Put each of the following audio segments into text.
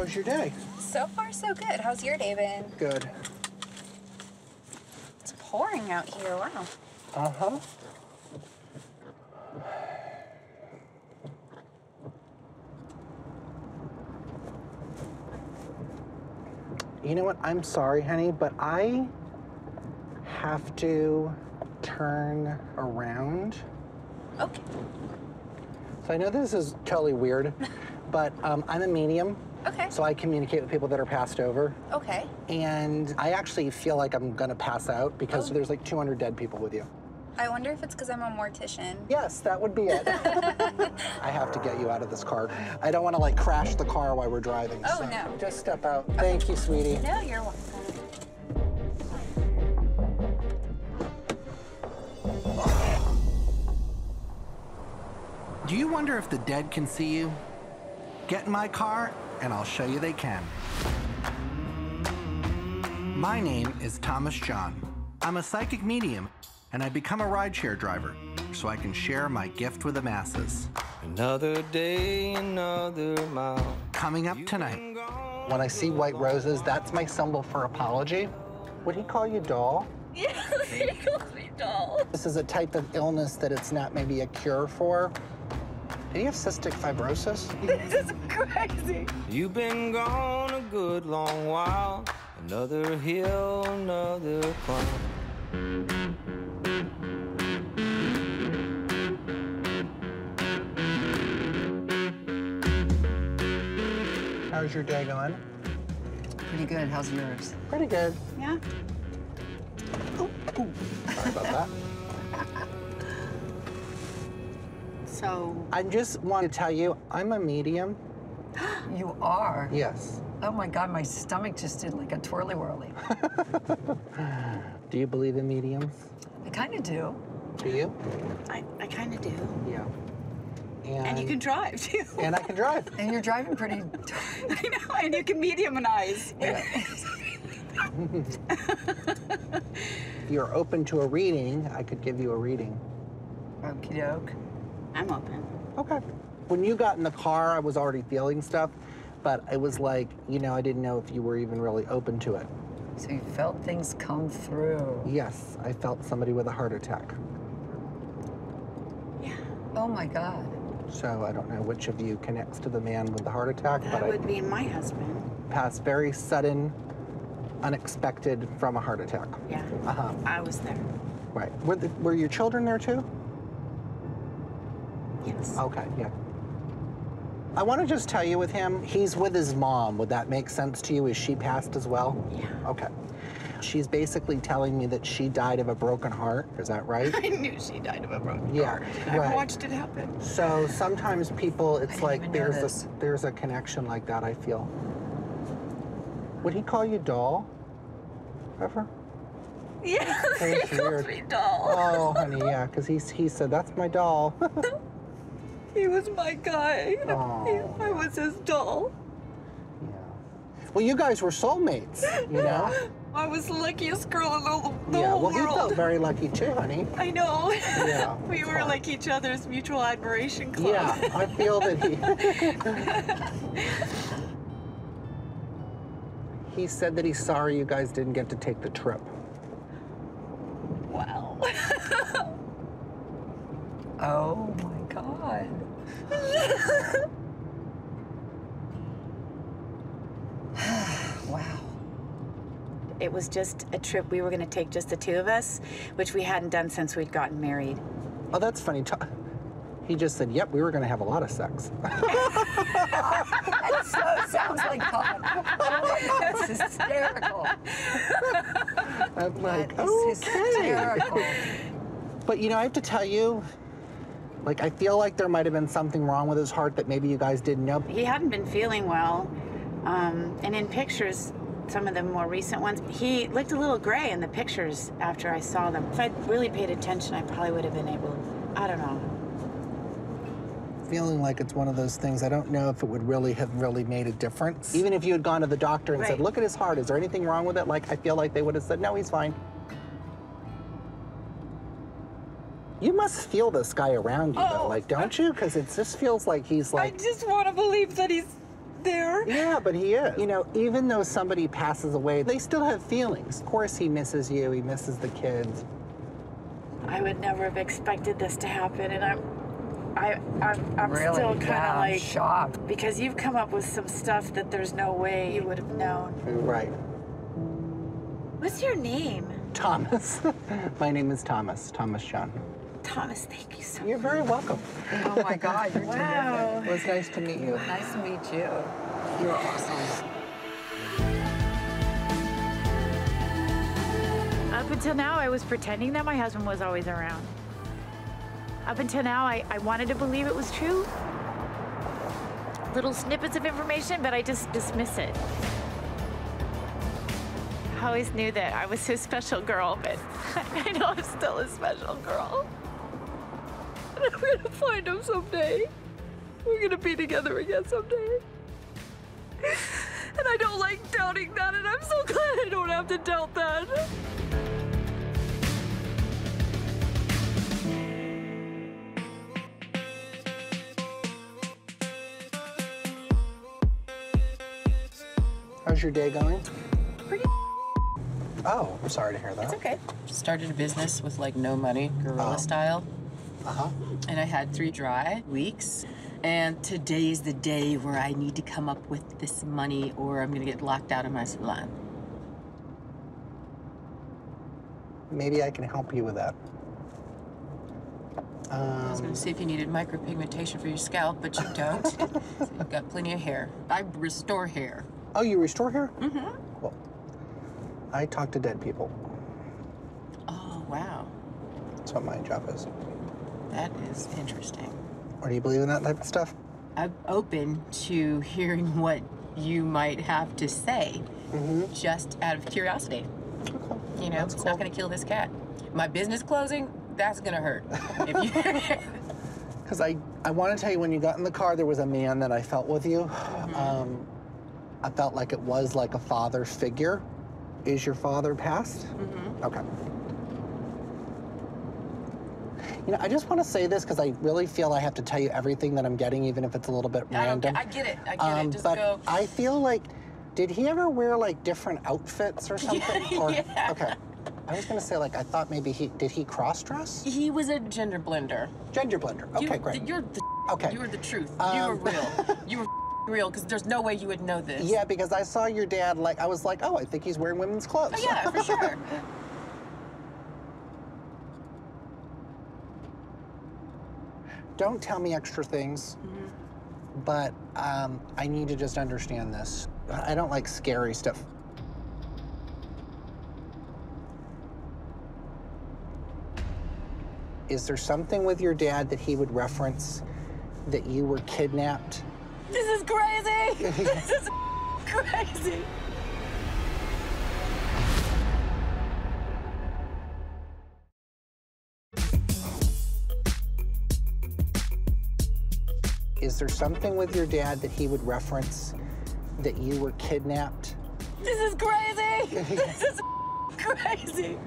How was your day? So far, so good. How's your day been? Good. It's pouring out here. Wow. Uh-huh. You know what? I'm sorry, honey, but I have to turn around. Okay. So I know this is totally weird, but I'm a medium. Okay. So I communicate with people that are passed over. Okay. And I actually feel like I'm gonna pass out because there's like 200 dead people with you. I wonder if it's because I'm a mortician. Yes, that would be it. I have to get you out of this car. I don't want to like crash the car while we're driving. Oh, so no. Just step out. Okay. Thank you, sweetie. No, you're welcome. Do you wonder if the dead can see you? Get in my car and I'll show you they can. My name is Thomas John. I'm a psychic medium, and I become a rideshare driver so I can share my gift with the masses. Another day, another mile. Coming up tonight. When I see white roses, that's my symbol for apology. Would he call you doll? Yeah, he calls me doll. This is a type of illness that it's not maybe a cure for. Do you have cystic fibrosis? This is crazy. You've been gone a good long while. Another hill, another climb. How's your day going? Pretty good. How's yours? Pretty good. Yeah? Ooh. Sorry about that. So... I just want to tell you, I'm a medium. You are? Yes. Oh my God, my stomach just did like a twirly whirly. Do you believe in mediums? I kind of do. Do you? I kind of do. Yeah. And you can drive, too. And I can drive. And you're driving pretty... I know, and you can mediumanize. Yeah. If you're open to a reading, I could give you a reading. Okie doke. I'm open. Okay. When you got in the car, I was already feeling stuff, but it was like, you know, I didn't know if you were even really open to it. So you felt things come through. Yes, I felt somebody with a heart attack. Yeah. Oh, my God. So I don't know which of you connects to the man with the heart attack. That would be my husband. Passed very sudden, unexpected from a heart attack. Yeah, uh-huh. I was there. Right. Were your children there too? Yes. Okay, yeah. I want to just tell you with him, he's with his mom. Would that make sense to you? Is she passed as well? Yeah. Okay. She's basically telling me that she died of a broken heart. Is that right? I knew she died of a broken heart. Yeah, right. I watched it happen. So sometimes people, it's like there's a connection like that, I feel. Would he call you doll, ever? Yeah, he calls me doll. Oh, honey, yeah, because he said, that's my doll. He was my guy. Oh. I was his doll. Yeah. Well, you guys were soulmates, you know? I was the luckiest girl in the whole world. Yeah, well, you felt very lucky too, honey. I know. Yeah, we were like each other's mutual admiration club. Yeah, I feel that he said that he's sorry you guys didn't get to take the trip. Wow. Oh, my God. Wow. It was just a trip we were gonna take, just the two of us, which we hadn't done since we'd gotten married. Oh, that's funny. He just said, yep, we were gonna have a lot of sex. That so sounds like Todd. That's hysterical. I'm like, hysterical. But you know, I have to tell you, like, I feel like there might've been something wrong with his heart that maybe you guys didn't know. He hadn't been feeling well, and in pictures, some of the more recent ones, he looked a little gray in the pictures after I saw them. If I'd really paid attention, I probably would have been able to, I don't know. Feeling like it's one of those things, I don't know if it would really have really made a difference. Even if you had gone to the doctor and said, look at his heart, is there anything wrong with it? Like, I feel like they would have said, no, he's fine. You must feel this guy around you, though, like, don't you? Because it just feels like he's like... I just want to believe that he's there. Yeah, but he is. You know, even though somebody passes away, they still have feelings. Of course he misses you, he misses the kids. I would never have expected this to happen, and I'm really still kind of like shocked, because you've come up with some stuff that there's no way you would have known. Right. What's your name? Thomas. My name is Thomas. Thomas John. Thomas, thank you so much. You're very welcome. Oh my God, you're wow. It was nice to meet you. Nice to meet you. You're awesome. Up until now, I was pretending that my husband was always around. Up until now, I wanted to believe it was true. Little snippets of information, but I just dismiss it. I always knew that I was his special girl, but I know I'm still a special girl. And I'm gonna find him someday. We're gonna be together again someday. And I don't like doubting that, and I'm so glad I don't have to doubt that. How's your day going? Pretty. Oh, I'm sorry to hear that. It's okay. Started a business with like no money, guerrilla style. And I had 3 dry weeks. And today's the day where I need to come up with this money or I'm gonna get locked out of my salon. Maybe I can help you with that. I was gonna see if you needed micropigmentation for your scalp, but you don't. So you've got plenty of hair. I restore hair. Oh, you restore hair? Mm-hmm. Cool. I talk to dead people. Oh, wow. That's what my job is. That is interesting. Or do you believe in that type of stuff? I'm open to hearing what you might have to say, just out of curiosity. Okay. You know, that's cool. Not gonna kill this cat. My business closing, that's gonna hurt. Because I wanna tell you, when you got in the car, there was a man that I felt with you. I felt like it was like a father figure. Is your father passed? Okay. You know, I just want to say this because I really feel I have to tell you everything that I'm getting, even if it's a little bit random. I get it. I get it. Just but go. I feel like, did he ever wear like different outfits or something? Okay. I was gonna say, like, I thought maybe did he cross-dress? He was a gender blender. Gender blender. Okay, great. You're the You were the truth. You were real. You were real, because there's no way you would know this. Yeah, because I saw your dad, like, I was like, oh, I think he's wearing women's clothes. Oh, yeah, for sure. Don't tell me extra things, but I need to just understand this. I don't like scary stuff. Is there something with your dad that he would reference that you were kidnapped? This is crazy! This is crazy! Is there something with your dad that he would reference that you were kidnapped? This is crazy! This is crazy!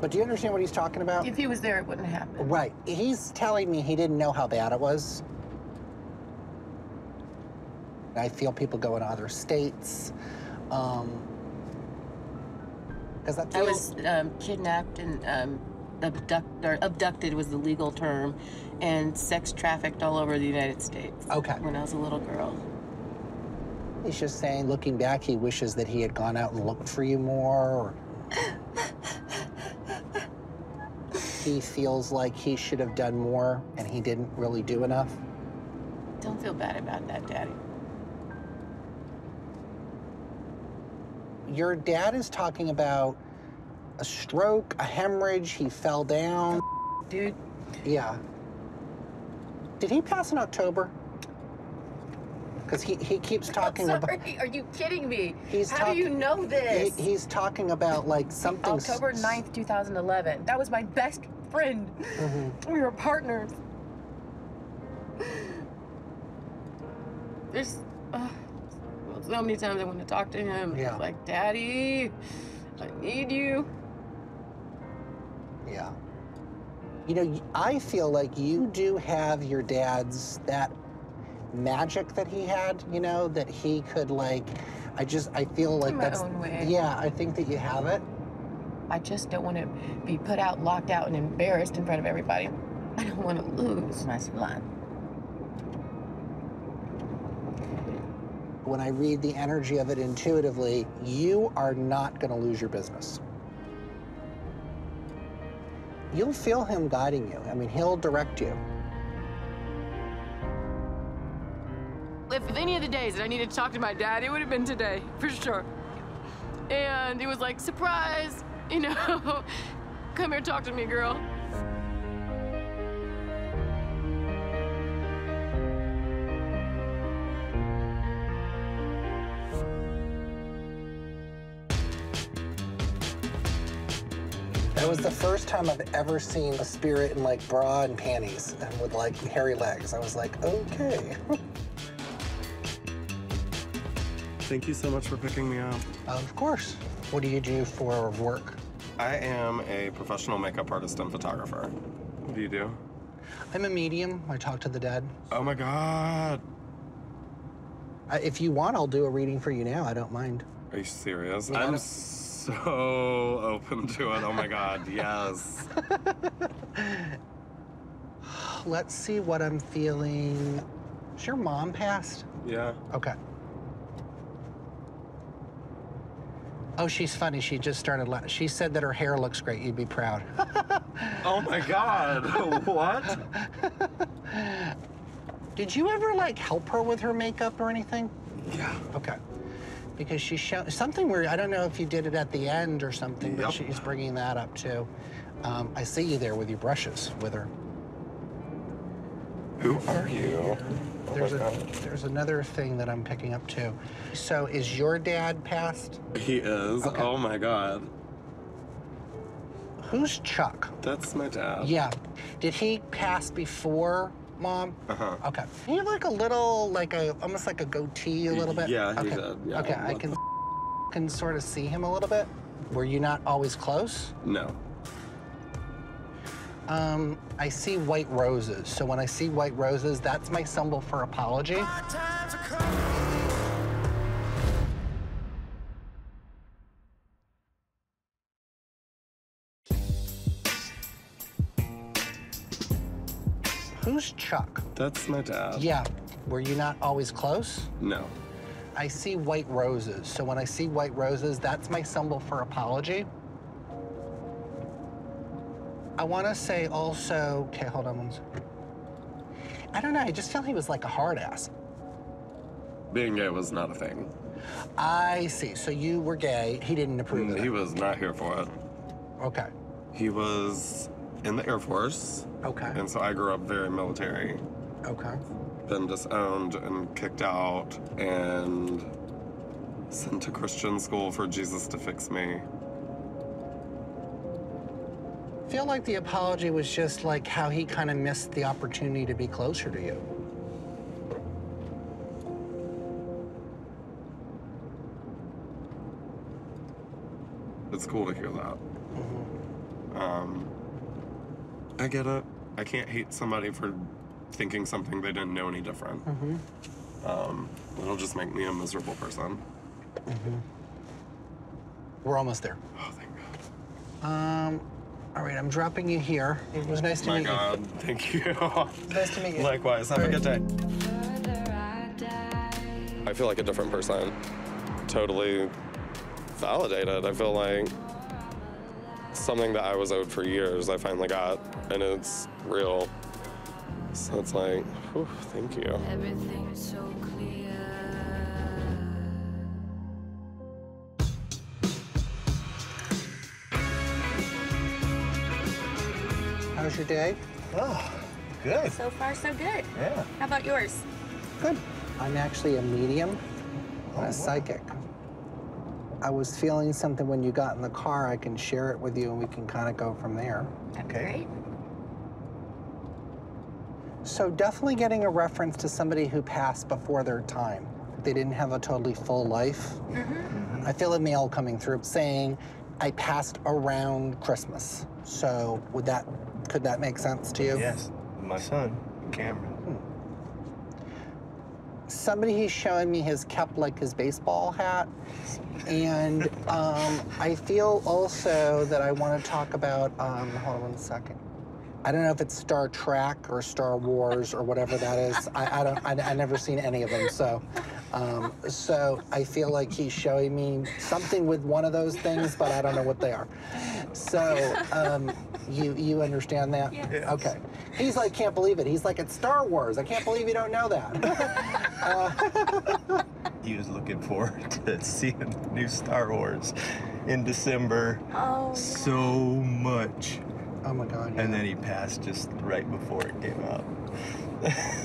But do you understand what he's talking about? If he was there, it wouldn't happen. Right. He's telling me he didn't know how bad it was. I feel people go in other states. I was kidnapped and abducted was the legal term, and sex trafficked all over the United States. When I was a little girl. He's just saying, looking back, he wishes that he had gone out and looked for you more. He feels like he should have done more, and he didn't really do enough. Don't feel bad about that, Daddy. Your dad is talking about a stroke, a hemorrhage, he fell down. Dude. Yeah. Did he pass in October? Because he keeps talking about... Are you kidding me? How do you know this? He's talking about, like, something... October 9th, 2011. That was my best friend. We were partners. There's... so many times I want to talk to him. It's like, Daddy, I need you. Yeah. You know, I feel like you do have your dad's, that magic that he had, you know, that he could, like, I feel like that's... In my own way. Yeah, I think that you have it. I just don't want to be put out, locked out, and embarrassed in front of everybody. I don't want to lose my spot. When I read the energy of it intuitively, you are not going to lose your business. You'll feel him guiding you. I mean, he'll direct you. If any of the days that I needed to talk to my dad, it would have been today, for sure. And it was like, surprise, you know, come here, talk to me, girl. It was the first time I've ever seen a spirit in, like, bra and panties and with, like, hairy legs. I was like, okay. Thank you so much for picking me up. Of course. What do you do for work? I am a professional makeup artist and photographer. What do you do? I'm a medium. I talk to the dead. Oh, my God. If you want, I'll do a reading for you now. I don't mind. Are you serious? I'm so open to it. Oh, my God. Yes. Let's see what I'm feeling. Is your mom passed? Yeah. Okay. Oh, she's funny. She just started laughing. She said that her hair looks great. You'd be proud. Oh, my God. What? Did you ever, like, help her with her makeup or anything? Yeah. Okay. Because she showed something weird. I don't know if you did it at the end or something, but she's bringing that up, too. I see you there with your brushes with her. Who are you? There's another thing that I'm picking up, too. So is your dad passed? He is. Okay. Oh, my God. Who's Chuck? That's my dad. Yeah. Did he pass before Mom? Uh-huh. Okay. He had, like, a little, like, almost like a goatee a little bit? Yeah, he did. Yeah, okay, I can sort of see him a little bit. Were you not always close? No. I see white roses. So when I see white roses, that's my symbol for apology. Who's Chuck? That's my dad. Yeah. Were you not always close? No. I see white roses. So when I see white roses, that's my symbol for apology. I want to say also, okay, hold on one second. I don't know, I just felt he was like a hard ass. Being gay was not a thing. I see, so you were gay, he didn't approve of it. He was not here for it. Okay. He was in the Air Force. Okay. And so I grew up very military. Okay. Been disowned and kicked out and sent to Christian school for Jesus to fix me. I feel like the apology was just like how he kind of missed the opportunity to be closer to you. It's cool to hear that. Mm-hmm. I get it. I can't hate somebody for thinking something they didn't know any different. Mm-hmm. It'll just make me a miserable person. Mm-hmm. We're almost there. Oh, thank God. All right, I'm dropping you here. It was nice to meet you. My God, thank you. Nice to meet you. Likewise, have a good day. I feel like a different person. Totally validated. I feel like something that I was owed for years, I finally got, and it's real. So it's like, whew, thank you. Everything is so clear. How's your day? Oh, good. So far, so good. Yeah. How about yours? Good. I'm actually a medium and a psychic. I was feeling something when you got in the car. I can share it with you, and we can kind of go from there. Okay. Great. So definitely getting a reference to somebody who passed before their time. They didn't have a totally full life. Mm-hmm. I feel a mail coming through saying, I passed around Christmas. So would that... Could that make sense to you? Yes. My son, Cameron. somebody he's showing me has kept like his baseball hat. And I feel also that I want to talk about, hold on one second. I don't know if it's Star Trek or Star Wars or whatever that is. I never seen any of them. So, so I feel like he's showing me something with one of those things, but I don't know what they are. So, you understand that? Yes. Okay. He's like, can't believe it. He's like, it's Star Wars. I can't believe you don't know that. He was looking forward to seeing the new Star Wars in December. Oh. So much. Oh my God, yeah. And then he passed just right before it came out.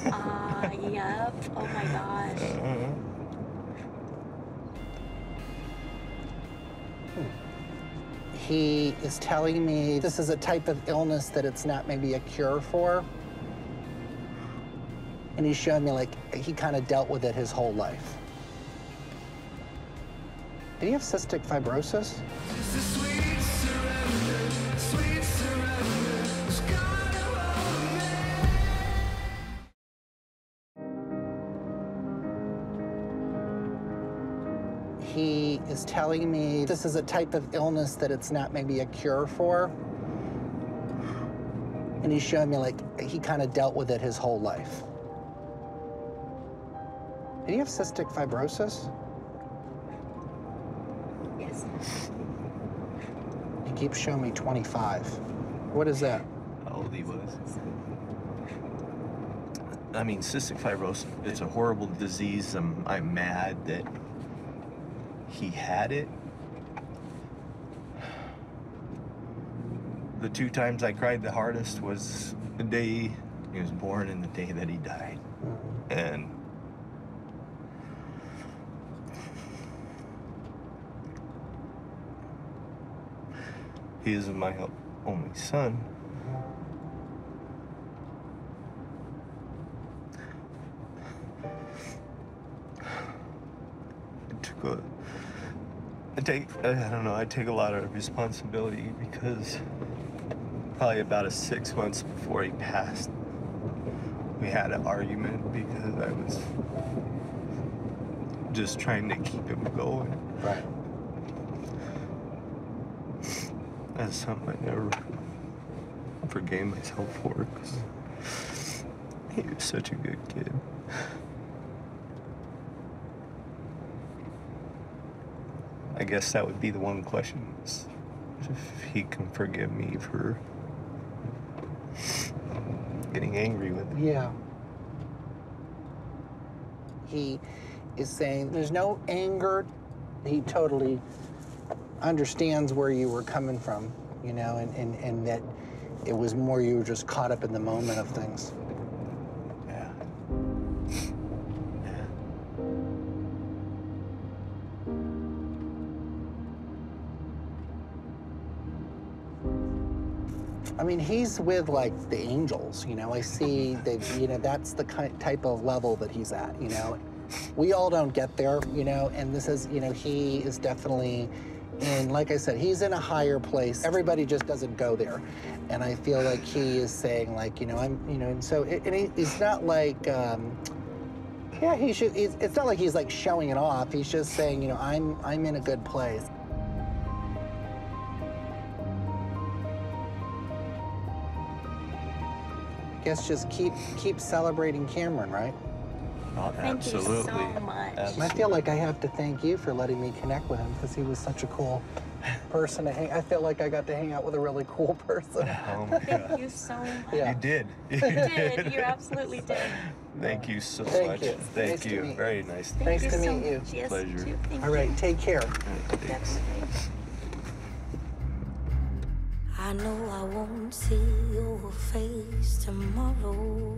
Ah, yep. Oh my gosh. He is telling me this is a type of illness that it's not maybe a cure for. And he's showing me like he kind of dealt with it his whole life. Did he have cystic fibrosis? He is telling me this is a type of illness that it's not maybe a cure for. And he's showing me like he kind of dealt with it his whole life. Did he have cystic fibrosis? Yes. He keeps showing me 25. What is that? How old he was. I mean, cystic fibrosis, it's a horrible disease. I'm mad that he had it. The two times I cried the hardest was the day he was born and the day that he died. And he is my only son. I take a lot of responsibility because probably about 6 months before he passed, we had an argument because I was just trying to keep him going. Right. That's something I never forgave myself for because he was such a good kid. I guess that would be the one question, is if he can forgive me for getting angry with him. Yeah. He is saying there's no anger. He totally understands where you were coming from, you know, and that it was more you were just caught up in the moment of things. I mean, he's with, like, the angels, you know? I see that, you know, that's the type of level that he's at, you know? We all don't get there, you know? And this is, you know, he is definitely in, like I said, he's in a higher place. Everybody just doesn't go there. And I feel like he is saying, like, you know, I'm, you know, and so it's not like, yeah, he should, it's not like he's, like, showing it off. He's just saying, you know, I'm in a good place. I guess just keep celebrating Cameron, right? Oh, absolutely. Thank you so much. Absolutely. I feel like I have to thank you for letting me connect with him because he was such a cool person. I feel like I got to hang out with a really cool person. Oh my God. Thank you so much. Yeah. You did. You did. You absolutely did. Thank you so much. Thank you. Thank you. Very nice. Nice to meet you. Yes, pleasure. All right. Take care. Thanks. I know I won't see your face tomorrow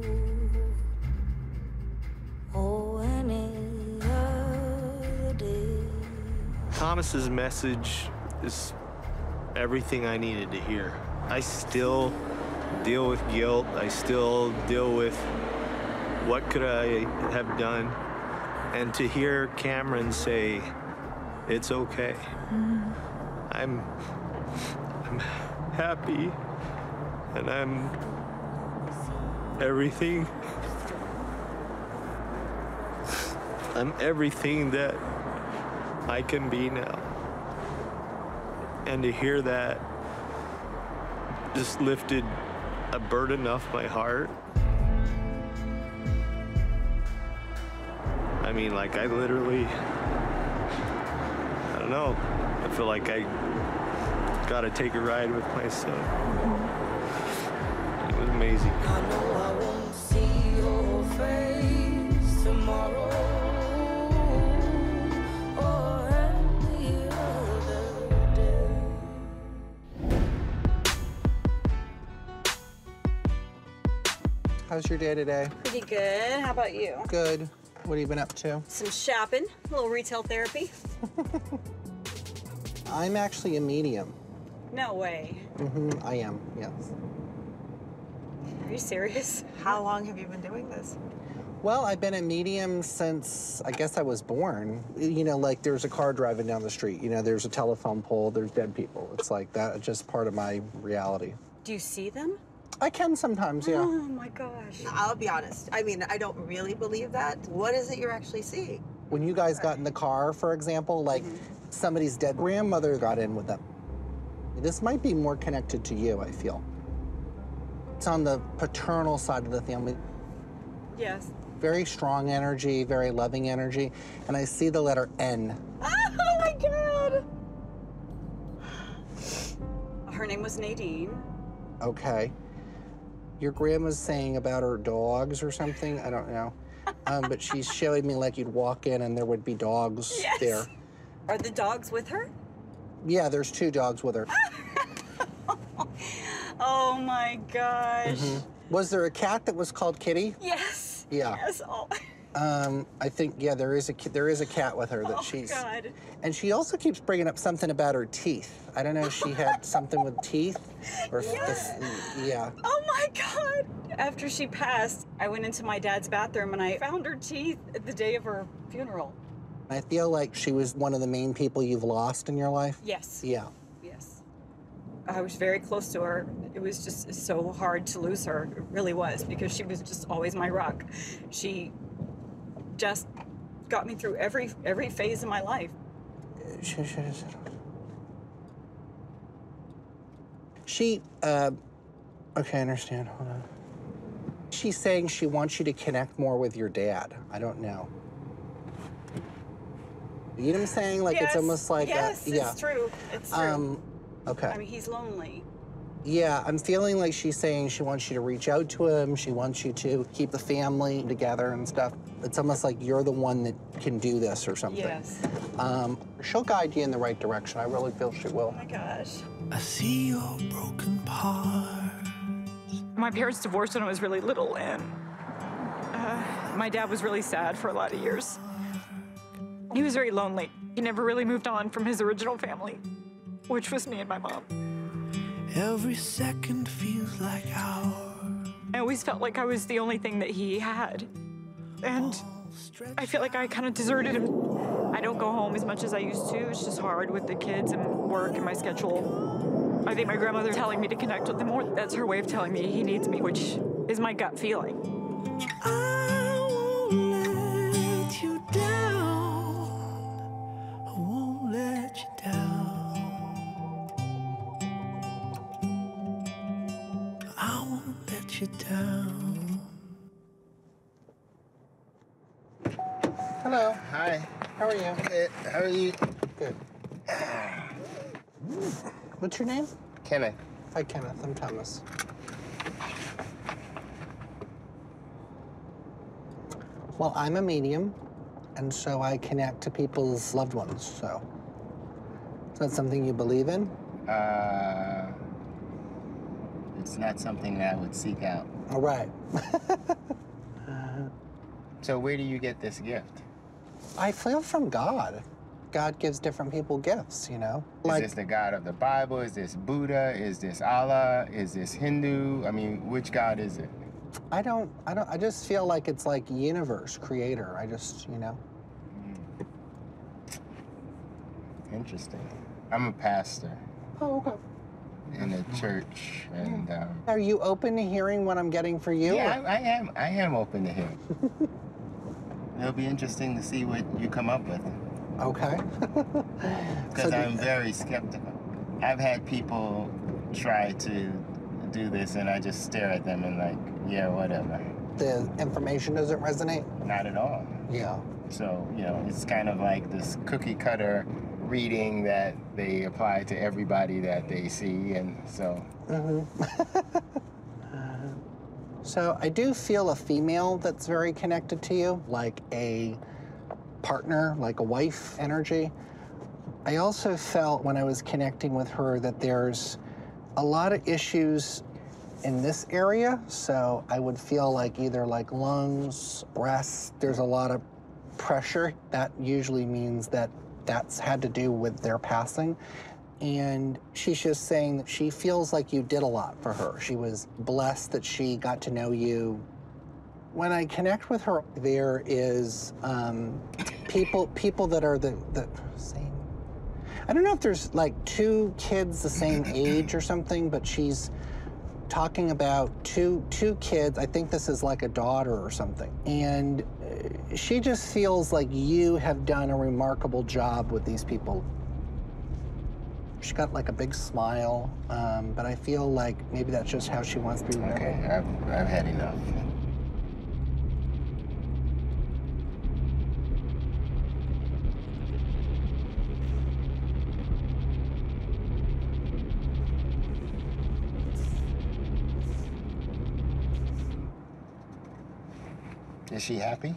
or any other day. Thomas's message is everything I needed to hear. I still deal with guilt. I still deal with what could I have done. And to hear Cameron say, it's okay. I'm happy, and I'm everything. I'm everything that I can be now. And to hear that just lifted a burden off my heart. I mean, like, I literally, I don't know. I feel like I gotta take a ride with my son. It was amazing. I know I won't see your face tomorrow. How's your day today? Pretty good. How about you? Good. What have you been up to? Some shopping, a little retail therapy. I'm actually a medium. No way. Mm-hmm, I am, yes. Are you serious? How long have you been doing this? Well, I've been a medium since, I guess I was born. You know, like there's a car driving down the street, you know, there's a telephone pole, there's dead people. It's like that, just part of my reality. Do you see them? I can sometimes, yeah. Oh my gosh. I'll be honest. I mean, I don't really believe that. What is it you're actually seeing? When you guys got in the car, for example, like somebody's dead grandmother got in with them. This might be more connected to you, I feel. It's on the paternal side of the family. Yes. Very strong energy, very loving energy. And I see the letter N. Oh my God. Her name was Nadine. Okay. Your grandma's saying about her dogs or something, I don't know. But she's showing me like you'd walk in and there would be dogs there. Are the dogs with her? Yeah, there's two dogs with her. Oh my gosh. Mm-hmm. Was there a cat that was called Kitty? Yes. Yeah. Yes. Oh. I think, yeah, there is a cat with her that she's... Oh, God. And she also keeps bringing up something about her teeth. I don't know if she had something with teeth or... Yes. Yeah. Oh, my God. After she passed, I went into my dad's bathroom and I found her teeth the day of her funeral. I feel like she was one of the main people you've lost in your life. Yes. Yeah. Yes. I was very close to her. It was just so hard to lose her. It really was, because she was just always my rock. She... just got me through every phase of my life. She, okay, I understand, hold on. She's saying she wants you to connect more with your dad. I don't know. You know what I'm saying? Like, yes, it's almost like, yes, yeah. It's true, it's true. Okay. I mean, he's lonely. Yeah, I'm feeling like she's saying she wants you to reach out to him. She wants you to keep the family together and stuff. It's almost like you're the one that can do this or something. Yes. She'll guide you in the right direction. I really feel she will. Oh, my gosh. I see your broken parts. My parents divorced when I was really little, and my dad was really sad for a lot of years. He was very lonely. He never really moved on from his original family, which was me and my mom. Every second feels like hours. I always felt like I was the only thing that he had. And I feel like I kind of deserted him. I don't go home as much as I used to. It's just hard with the kids and work and my schedule. I think my grandmother's telling me to connect with him more. That's her way of telling me he needs me, which is my gut feeling. I won't let you down. I won't let you down. You down. Hello. Hi. How are you? Good. How are you? Good. What's your name? Kenneth. Hi, Kenneth. I'm Thomas. Well, I'm a medium, and so I connect to people's loved ones, so. Is that something you believe in? It's not something that I would seek out. All right. So where do you get this gift? I feel from God. God gives different people gifts, you know? Like, is this the God of the Bible? Is this Buddha? Is this Allah? Is this Hindu? I mean, which God is it? I don't, I just feel like it's like universe, creator. I just, you know? Interesting. I'm a pastor. Oh, okay. In a church, and... Are you open to hearing what I'm getting for you? Yeah, I am open to hearing. It'll be interesting to see what you come up with. Okay. Because I'm very skeptical. I've had people try to do this, and I just stare at them and like, yeah, whatever. The information doesn't resonate? Not at all. Yeah. So, you know, it's kind of like this cookie-cutter reading that they apply to everybody that they see, and so... Mm-hmm. So I do feel a female that's very connected to you, like a partner, like a wife energy. I also felt when I was connecting with her that there's a lot of issues in this area. So I would feel like either like lungs, breasts, there's a lot of pressure. That usually means that that's had to do with their passing. And she's just saying that she feels like you did a lot for her. She was blessed that she got to know you. When I connect with her, there is people that are the same. I don't know if there's like two kids the same age or something, but she's talking about two kids. I think this is like a daughter or something. And she just feels like you have done a remarkable job with these people. She got like a big smile, but I feel like maybe that's just how she wants to be remembered. Okay, I've had enough. Is she happy?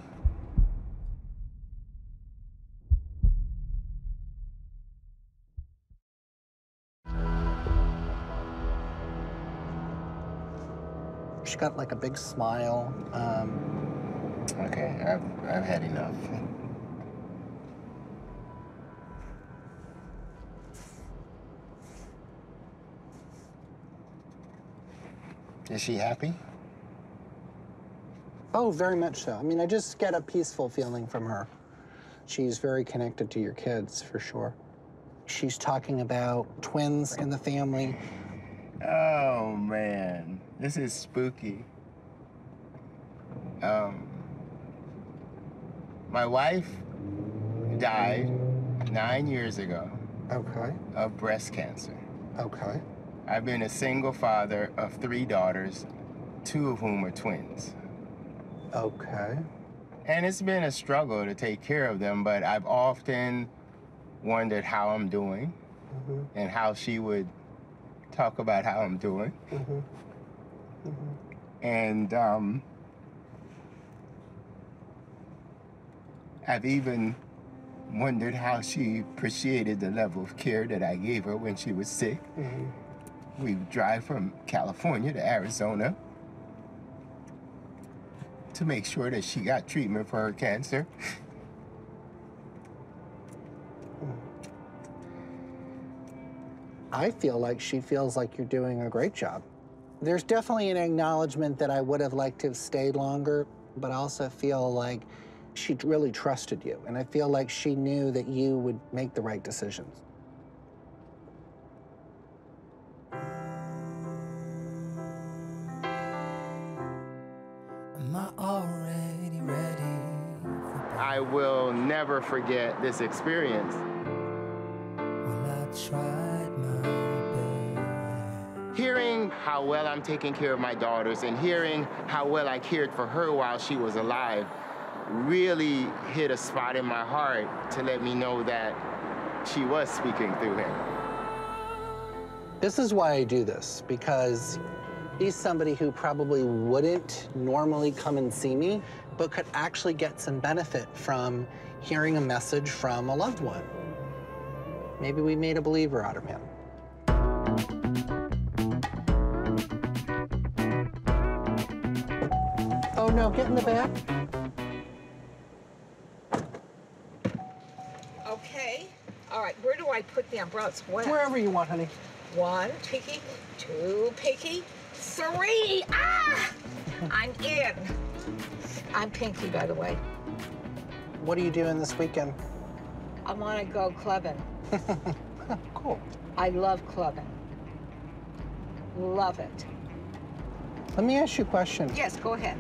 She got like a big smile. Okay, I've had enough. Is she happy? Oh, very much so. I mean, I just get a peaceful feeling from her. She's very connected to your kids, for sure. She's talking about twins in the family. Oh, man. This is spooky. My wife died 9 years ago. Okay. Of breast cancer. Okay. I've been a single father of 3 daughters, 2 of whom are twins. Okay. And it's been a struggle to take care of them, but I've often wondered how I'm doing, mm-hmm. and how she would talk about how I'm doing. Mm-hmm. Mm-hmm. And I've even wondered how she appreciated the level of care that I gave her when she was sick. Mm-hmm. We drive from California to Arizona to make sure that she got treatment for her cancer. I feel like she feels like you're doing a great job. There's definitely an acknowledgement that I would have liked to have stayed longer, but I also feel like she really trusted you, and I feel like she knew that you would make the right decisions. Am I already ready? I will never forget this experience. Well, I tried my hearing how well I'm taking care of my daughters and hearing how well I cared for her while she was alive really hit a spot in my heart to let me know that she was speaking through him. This is why I do this, because he's somebody who probably wouldn't normally come and see me, but could actually get some benefit from hearing a message from a loved one. Maybe we made a believer out of him. Oh, no, get in the back. Okay. All right, where do I put the umbrellas? Wherever you want, honey. 1 picky, 2 picky, 3. Ah! I'm in. I'm Pinky, by the way. What are you doing this weekend? I want to go clubbing. Cool. I love clubbing. Love it. Let me ask you a question. Yes, go ahead.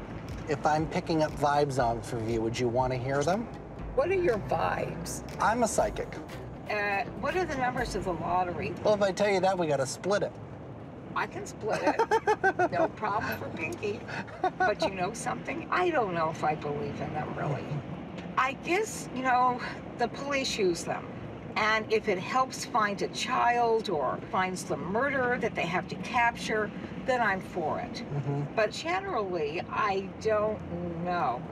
if I'm picking up vibes on for you, would you want to hear them? What are your vibes? I'm a psychic. What are the numbers of the lottery? Well, if I tell you that, we gotta split it. I can split it. No problem for Pinky. But you know something? I don't know if I believe in them, really. I guess, you know, the police use them. And if it helps find a child or finds the murderer that they have to capture, then I'm for it. Mm-hmm. But generally, I don't know.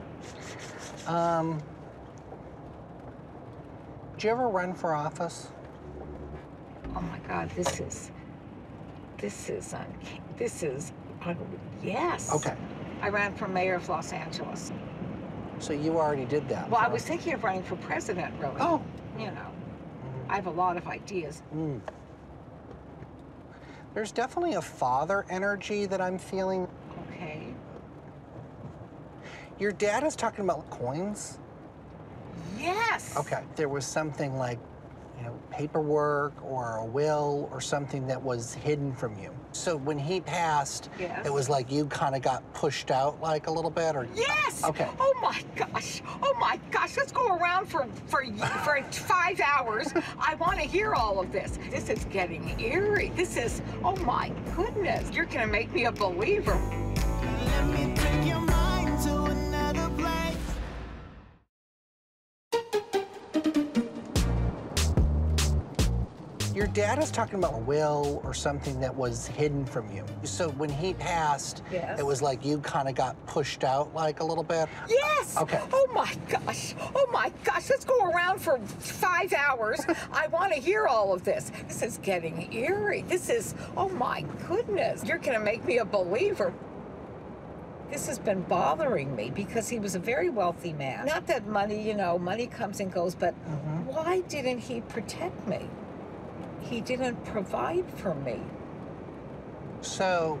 Did you ever run for office? Oh my God, this is yes. Okay. I ran for mayor of Los Angeles. So you already did that? Well, I was thinking of running for president, really. Oh. You know, I have a lot of ideas. Mm. There's definitely a father energy that I'm feeling. Okay. Your dad is talking about coins? Yes. Okay. There was something like, you know, paperwork or a will or something that was hidden from you. So when he passed, yes, it was like you kind of got pushed out like a little bit, or yes. Okay. Oh my gosh. Oh my gosh. Let's go around for 5 hours. I want to hear all of this. This is getting eerie. This is, oh my goodness. You're gonna make me a believer. Let me bring your mind to another place. Your dad is talking about a will or something that was hidden from you. So when he passed, yes, it was like you kind of got pushed out like a little bit. Yes. Okay. Oh my gosh. Oh my gosh. Let's go around for 5 hours. I want to hear all of this. This is getting eerie. This is, oh my goodness. You're going to make me a believer. This has been bothering me because he was a very wealthy man. Not that money, you know, money comes and goes, but why didn't he protect me? He didn't provide for me. So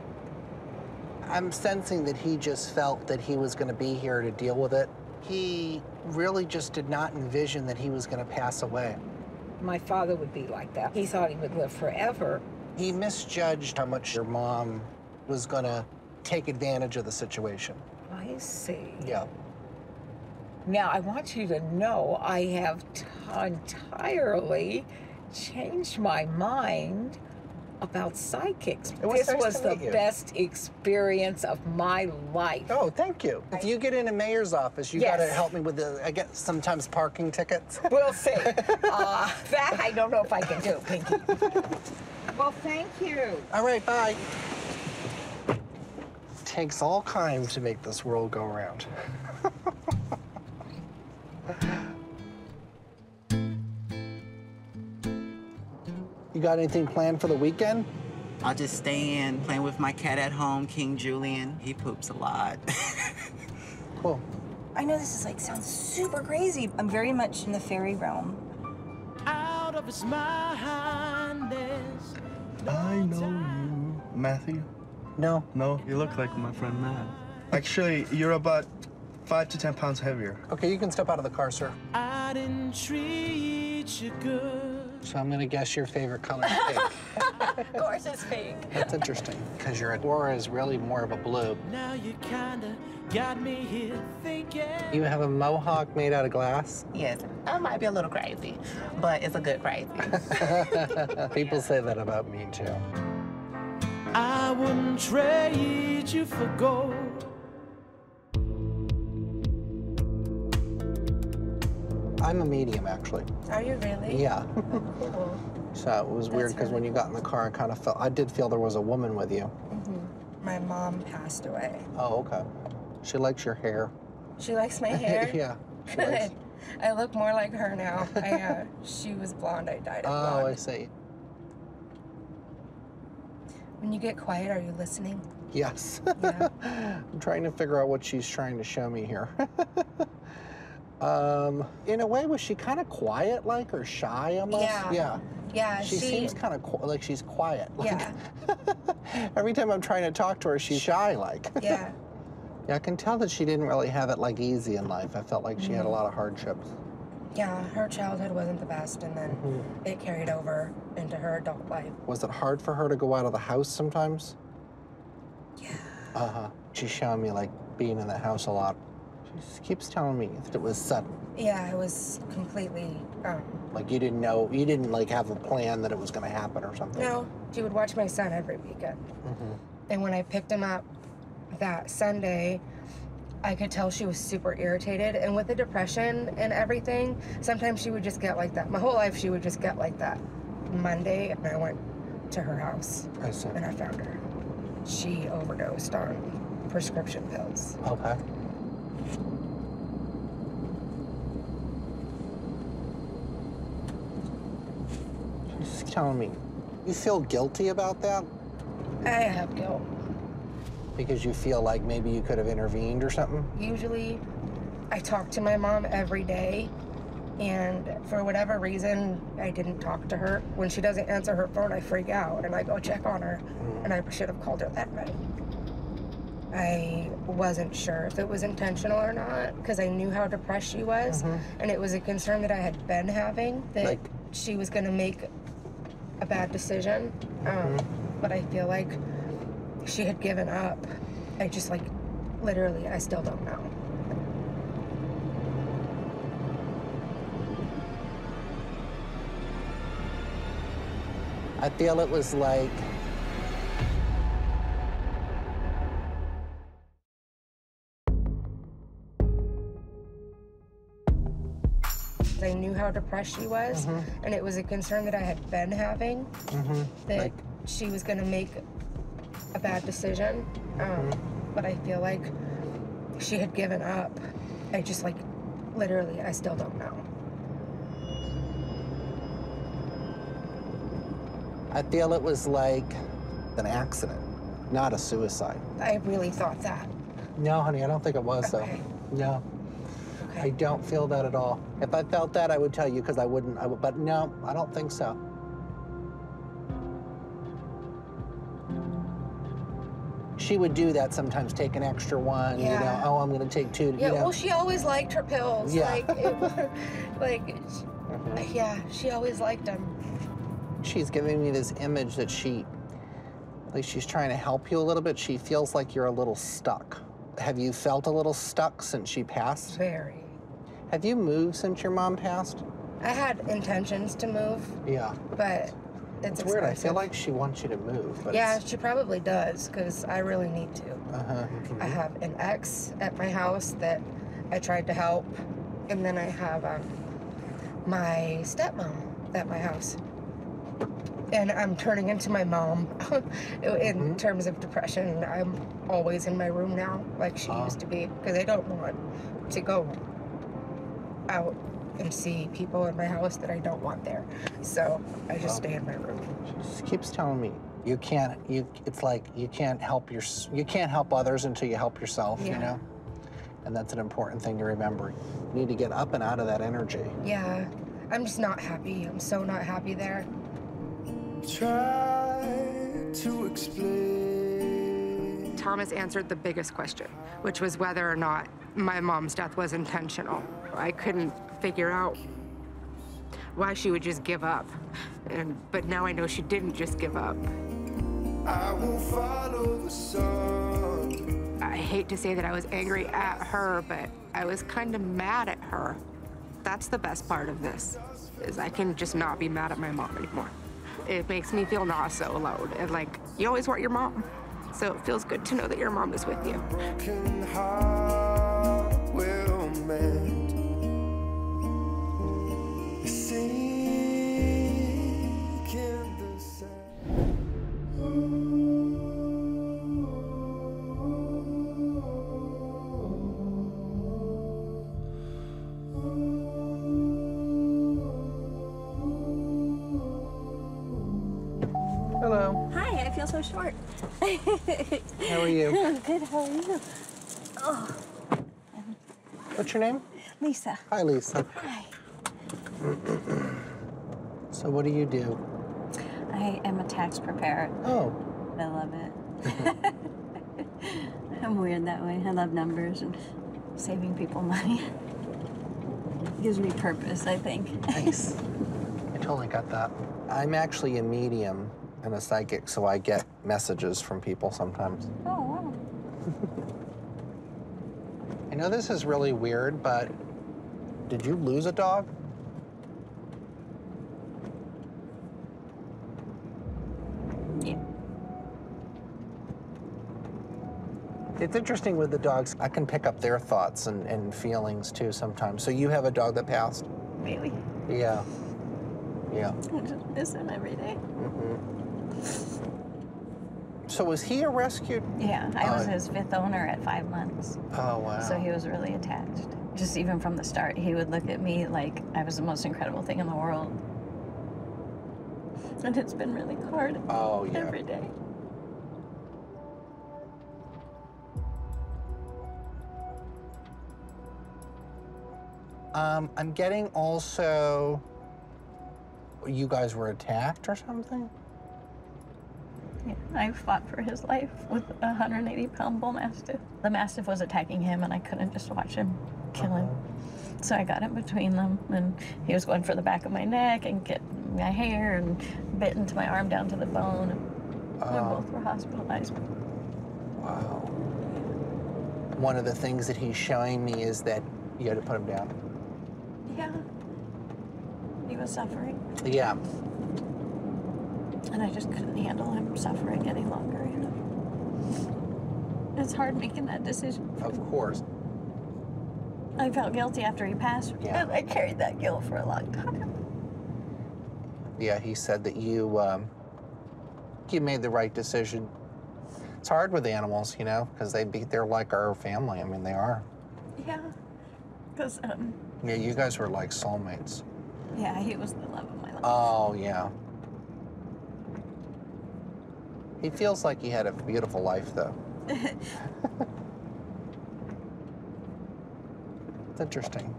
I'm sensing that he just felt that he was going to be here to deal with it. He really just did not envision that he was going to pass away. My father would be like that. He thought he would live forever. He misjudged how much your mom was going to take advantage of the situation. I see. Yeah. Now, I want you to know I have entirely changed my mind about psychics. This was the best experience of my life. Oh, thank you. If you get in a mayor's office, you gotta help me with the, I guess, sometimes parking tickets. We'll see. That I don't know if I can do, Pinky. Well, thank you. All right, bye. Takes all kinds to make this world go round. You got anything planned for the weekend? I'll just stay in, playing with my cat at home, King Julian. He poops a lot. Cool. I know this is like, sounds super crazy. I'm very much in the fairy realm. Out of his mind, there's no I know time. You, Matthew. No. No, you look like my friend Matt. Actually, you're about 5 to 10 pounds heavier. Okay, you can step out of the car, sir. I didn't treat you good. So I'm gonna guess your favorite color is pink. Of course it's pink. That's interesting, because your aura is really more of a blue. Now you kinda got me here thinking. You have a mohawk made out of glass? Yes, I might be a little crazy, but it's a good crazy. People say that about me too. I wouldn't trade you for gold. I'm a medium, actually. Are you really? Yeah. Cool. So it was weird because when you got in the car, I kind of felt, I did feel there was a woman with you. Mm-hmm. My mom passed away. Oh, okay. She likes your hair. She likes my hair? Yeah. Good. Likes... I look more like her now. She was blonde. I dyed it blonde. Oh, I see. When you get quiet, are you listening? Yes. Yeah. I'm trying to figure out what she's trying to show me here. In a way, was she kind of quiet, like, or shy almost? Yeah. Yeah. Yeah. She seems kind of like she's quiet. Like, yeah. Every time I'm trying to talk to her, she's shy, like. Yeah. Yeah, I can tell that she didn't really have it, like, easy in life. I felt like she had a lot of hardships. Yeah, her childhood wasn't the best, and then it carried over into her adult life. Was it hard for her to go out of the house sometimes? Yeah. Uh-huh. She's showing me, like, being in the house a lot. She just keeps telling me that it was sudden. Yeah, it was completely... Like, you didn't know, you didn't, like, have a plan that it was going to happen or something? No. She would watch my son every weekend. Mm-hmm. And when I picked him up that Sunday, I could tell she was super irritated. And with the depression and everything, sometimes she would just get like that. My whole life, she would just get like that. Monday, I went to her house. I see. And I found her. She overdosed on prescription pills. Okay. She's telling me, you feel guilty about that? I have guilt. Because you feel like maybe you could have intervened or something? Usually, I talk to my mom every day, and for whatever reason, I didn't talk to her. When she doesn't answer her phone, I freak out, and I go check on her, and I should have called her that night. I wasn't sure if it was intentional or not, because I knew how depressed she was, and it was a concern that I had been having, that like, she was going to make a bad decision, but I feel like she had given up. I just, like, literally, I still don't know. I feel it was like... I knew how depressed she was, and it was a concern that I had been having, that like... she was gonna make a bad decision, but I feel like she had given up. I just, like, literally, I still don't know. I feel it was like an accident, not a suicide. I really thought that. No, honey, I don't think it was, though. No. Okay. I don't feel that at all. If I felt that, I would tell you, because I wouldn't, but no, I don't think so. She would do that sometimes, take an extra one, you know, oh, I'm going to take two. Yeah, you know? Well, she always liked her pills. Yeah. Like, it, like yeah, she always liked them. She's giving me this image that she, like she's trying to help you a little bit. She feels like you're a little stuck. Have you felt a little stuck since she passed? Very. Have you moved since your mom passed? I had intentions to move. Yeah. But... It's weird. I feel like she wants you to move. But yeah, she probably does, because I really need to. I have an ex at my house that I tried to help, and then I have my stepmom at my house. And I'm turning into my mom in terms of depression. I'm always in my room now, like she used to be, because I don't want to go out and see people in my house that I don't want there. So I just stay in my room. She just keeps telling me, you can't, it's like you can't help your, you can't help others until you help yourself, you know? And that's an important thing to remember. You need to get up and out of that energy. Yeah, I'm just not happy. I'm so not happy there. Try to explain. Thomas answered the biggest question, which was whether or not my mom's death was intentional. I couldn't figure out why she would just give up, but now I know she didn't just give up. I will follow the sun. I hate to say that I was angry at her, but I was kind of mad at her. That's the best part of this, is I can just not be mad at my mom anymore. It makes me feel not so alone, and like, you always want your mom, so it feels good to know that your mom is with you. Hello. Hi, I feel so short. How are you? I'm good, how are you? Oh. What's your name? Lisa. Hi, Lisa. Hi. So what do you do? I am a tax preparer. Oh. I love it. I'm weird that way. I love numbers and saving people money. It gives me purpose, I think. Nice. I totally got that. I'm actually a medium and a psychic, so I get messages from people sometimes. Oh, wow. I know this is really weird, but did you lose a dog? Yeah. It's interesting with the dogs. I can pick up their thoughts and feelings, too, sometimes. So you have a dog that passed? Really? Yeah. Yeah. I just miss him every day. Mm-hmm. So was he a rescued? Yeah, I was his fifth owner at 5 months. Oh, wow. So he was really attached. Just even from the start, he would look at me like I was the most incredible thing in the world. And it's been really hard every day. I'm getting also, you guys were attacked or something? Yeah, I fought for his life with a 180-pound bull mastiff. The mastiff was attacking him, and I couldn't just watch him kill him. So I got in between them, and he was going for the back of my neck and get my hair and bit into my arm down to the bone. We both were hospitalized. Wow. One of the things that he's showing me is that you had to put him down. Yeah. He was suffering. Yeah. And I just couldn't handle him suffering any longer, you know. It's hard making that decision. Of course. I felt guilty after he passed. Yeah. And I carried that guilt for a long time. Yeah, he said that you, you made the right decision. It's hard with animals, you know, because they're like our family. I mean, they are. Yeah, because, yeah, you guys were like soulmates. Yeah, he was the love of my life. Oh, yeah. He feels like he had a beautiful life, though. It's interesting.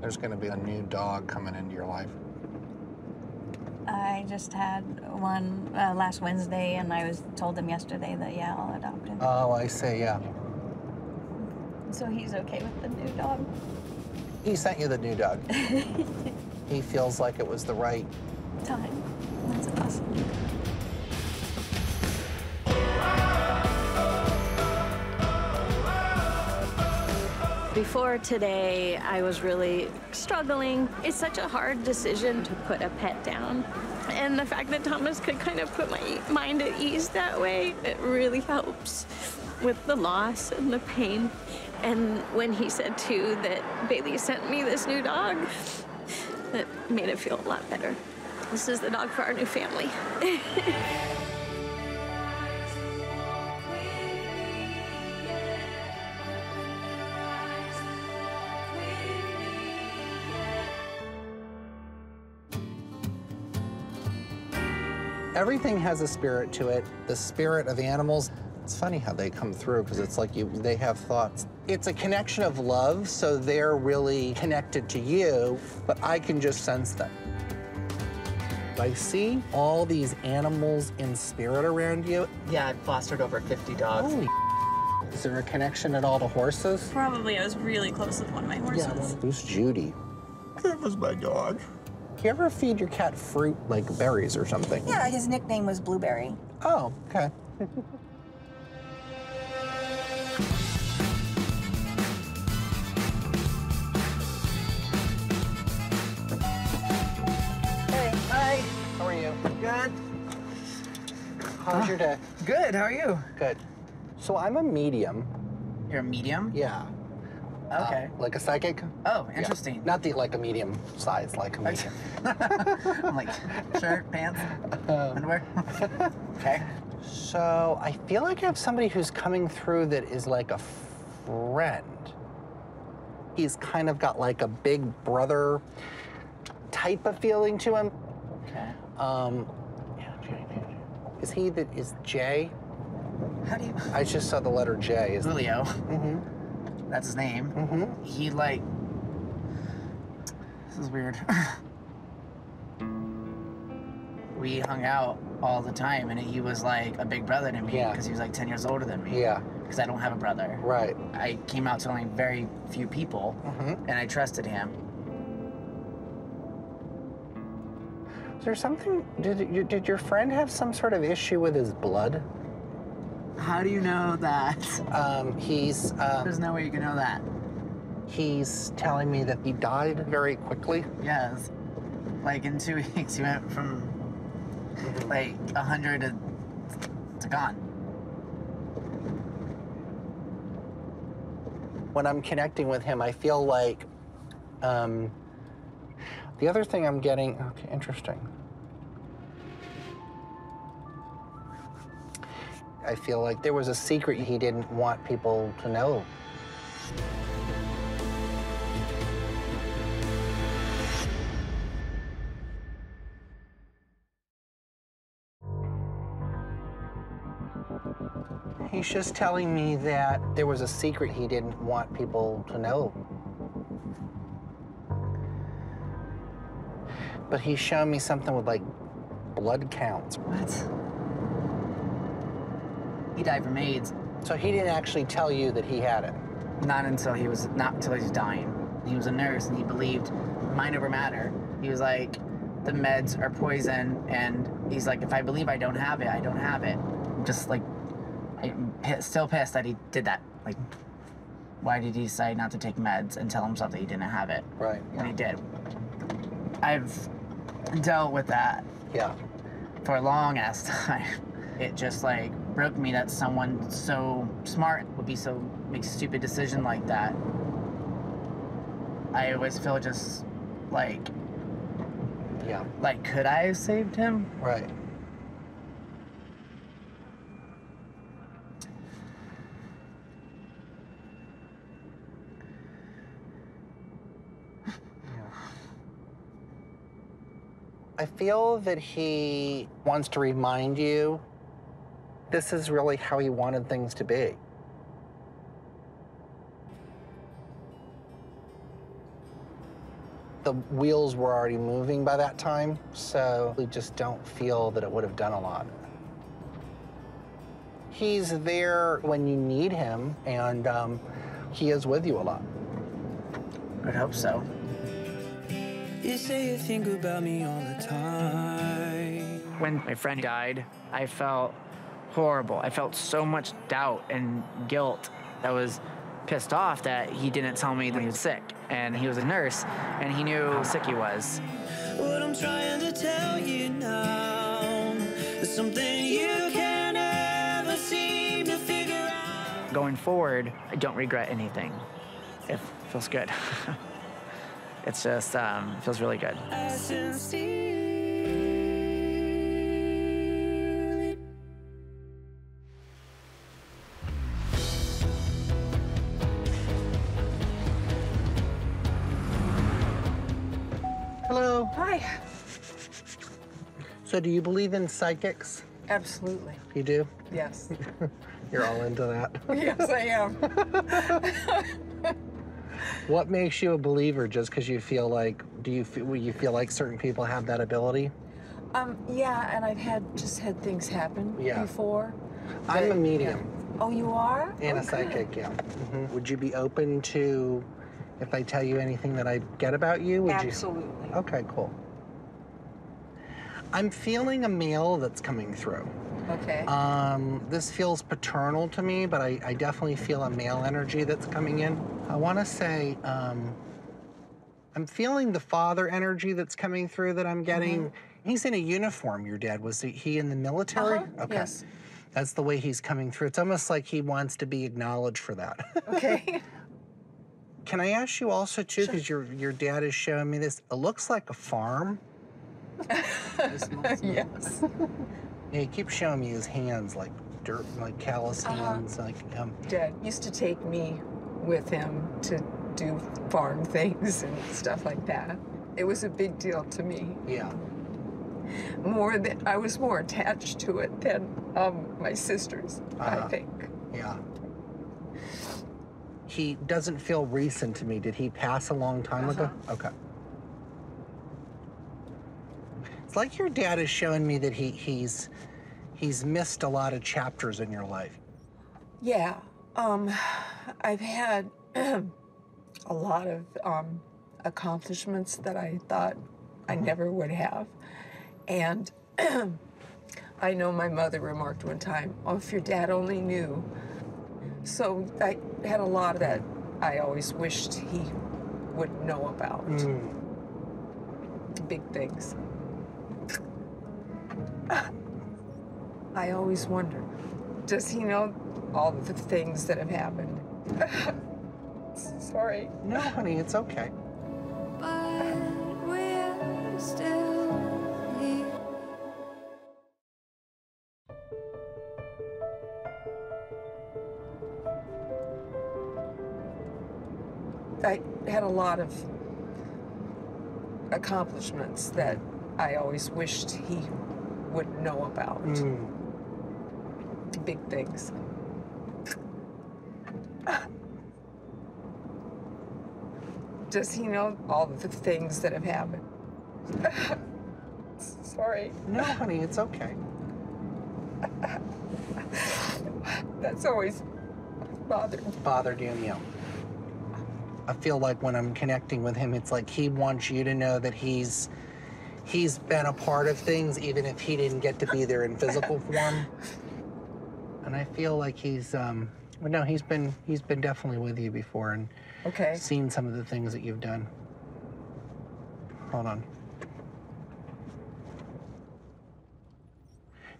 There's going to be a new dog coming into your life. I just had one last Wednesday, and I was told him yesterday that, yeah, I'll adopt him. Oh, I see, yeah. So he's okay with the new dog? He sent you the new dog. He feels like it was the right time. That's awesome. Before today, I was really struggling. It's such a hard decision to put a pet down. And the fact that Thomas could kind of put my mind at ease that way, it really helps with the loss and the pain. And when he said, too, that Bailey sent me this new dog, that made it feel a lot better. This is the dog for our new family. Everything has a spirit to it, the spirit of animals. It's funny how they come through, because it's like they have thoughts. It's a connection of love, so they're really connected to you, but I can just sense them. I see all these animals in spirit around you. Yeah, I've fostered over 50 dogs. Holy is there a connection at all to horses? Probably. I was really close with one of my horses. Yeah. Who's Judy? That was my dog. You ever feed your cat fruit, like berries or something? Yeah, his nickname was Blueberry. Oh, okay. How are you? Good. How's your day? Good, how are you? Good. So I'm a medium. You're a medium? Yeah. Okay. Like a psychic? Oh, interesting. Yeah. Not the, like a medium size, like a medium. I'm like, shirt, pants, underwear. Okay. So I feel like I have somebody who's coming through that is like a friend. He's kind of got like a big brother type of feeling to him. Okay. Is he that is J? How do you? I just saw the letter J. Is Leo. Mm-hmm. That's his name. Mm-hmm. He like. This is weird. We hung out all the time, and he was like a big brother to me because he was like 10 years older than me. Yeah. Because I don't have a brother. Right. I came out to only very few people, and I trusted him. Is there something, did your friend have some sort of issue with his blood? How do you know that? He's... There's no way you can know that. He's telling me that he died very quickly. Yes. Like, in 2 weeks, he went from, like, 100 to gone. When I'm connecting with him, I feel like... the other thing I'm getting... Okay, interesting. I feel like there was a secret he didn't want people to know. He's just telling me that there was a secret he didn't want people to know. But he's showing me something with, like, blood counts. What? He died from AIDS. So he didn't actually tell you that he had it? Not until he was dying. He was a nurse and he believed mind over matter. He was like, the meds are poison, and he's like, if I believe I don't have it, I don't have it. I'm just like, I'm still pissed that he did that. Like, why did he decide not to take meds and tell himself that he didn't have it? Right. And he did. I've dealt with that. Yeah. For a long ass time. It just like broke me that someone so smart would be so make a stupid decision like that. I always feel just like, yeah, like could I have saved him? Right. I feel that he wants to remind you this is really how he wanted things to be. The wheels were already moving by that time, so we just don't feel that it would have done a lot. He's there when you need him, and he is with you a lot. I'd hope so. You say you think about me all the time. When my friend died, I felt horrible. I felt so much doubt and guilt. I was pissed off that he didn't tell me that he was sick, and he was a nurse, and he knew how sick he was. What I'm trying to tell you now is something you can never seem to figure out. Going forward, I don't regret anything. It feels good. It's just, it feels really good. Hello. Hi. So do you believe in psychics? Absolutely. You do? Yes. You're all into that. Yes, I am. What makes you a believer? Just because you feel like, do you feel like certain people have that ability? Yeah, and I've had things happen before. I'm a medium. Oh, you are? And a psychic, yeah. Mm-hmm. Would you be open to, if I tell you anything that I get about you? Would Absolutely. You? Okay, cool. I'm feeling a male that's coming through. Okay. This feels paternal to me, but I definitely feel a male energy that's coming in. I want to say I'm feeling the father energy that's coming through that I'm getting. Mm-hmm. He's in a uniform, your dad. Was he in the military? Uh-huh. Okay. Yes. That's the way he's coming through. It's almost like he wants to be acknowledged for that. Okay. Can I ask you also, too, because sure. your dad is showing me this, it looks like a farm. Yes. Yeah, he keeps showing me his hands, like dirt, like callous hands. Like, Dad used to take me with him to do farm things and stuff like that. It was a big deal to me. Yeah. I was more attached to it than my sisters, I think. Yeah. He doesn't feel recent to me. Did he pass a long time ago? Okay. It's like your dad is showing me that he's missed a lot of chapters in your life. Yeah, I've had a lot of accomplishments that I thought I never would have, and I know my mother remarked one time, oh, if your dad only knew. So I had a lot of that I always wished he would know about. Big things. I always wonder, does he know all the things that have happened? Sorry. No, honey, it's okay. But we're still here. I had a lot of accomplishments that I always wished he would know about. Big things. Does he know all the things that have happened? Sorry. No, honey, it's okay. That's always bothered Danielle. I feel like when I'm connecting with him, it's like he wants you to know that he's been a part of things, even if he didn't get to be there in physical form. And I feel like he's, well, no, he's been definitely with you before and seen some of the things that you've done. Hold on.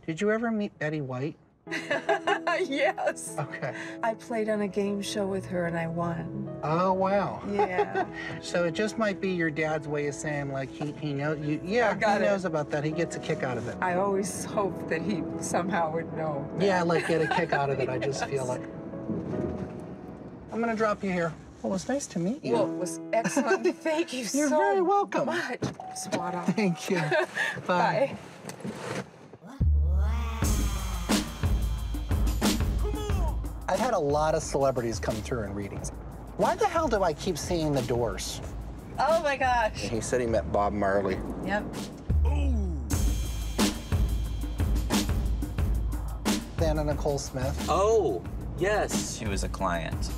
Did you ever meet Betty White? Yes. Okay. I played on a game show with her and I won. Oh, wow. Yeah. So it just might be your dad's way of saying, like, he knows you. Yeah, he knows about that. He gets a kick out of it. I always hoped that he somehow would know. Yeah, like, get a kick out of it. Yes. I just feel like. I'm going to drop you here. Well, it was nice to meet you. Well, it was excellent. Thank you so much. You're very welcome. Spot on. Thank you. Bye. Bye. I've had a lot of celebrities come through in readings. Why the hell do I keep seeing The Doors? Oh my gosh. He said he met Bob Marley. Yep. Ooh. Anna Nicole Smith. Oh, yes, she was a client.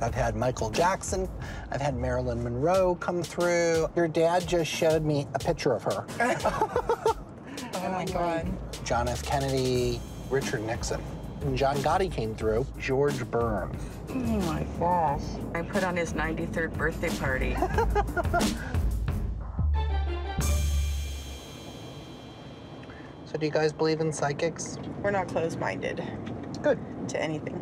I've had Michael Jackson. I've had Marilyn Monroe come through. Your dad just showed me a picture of her. Oh my God. John F. Kennedy, Richard Nixon. John Gotti came through. George Byrne. Oh my gosh. I put on his 93rd birthday party. So do you guys believe in psychics? We're not closed-minded. Good. To anything.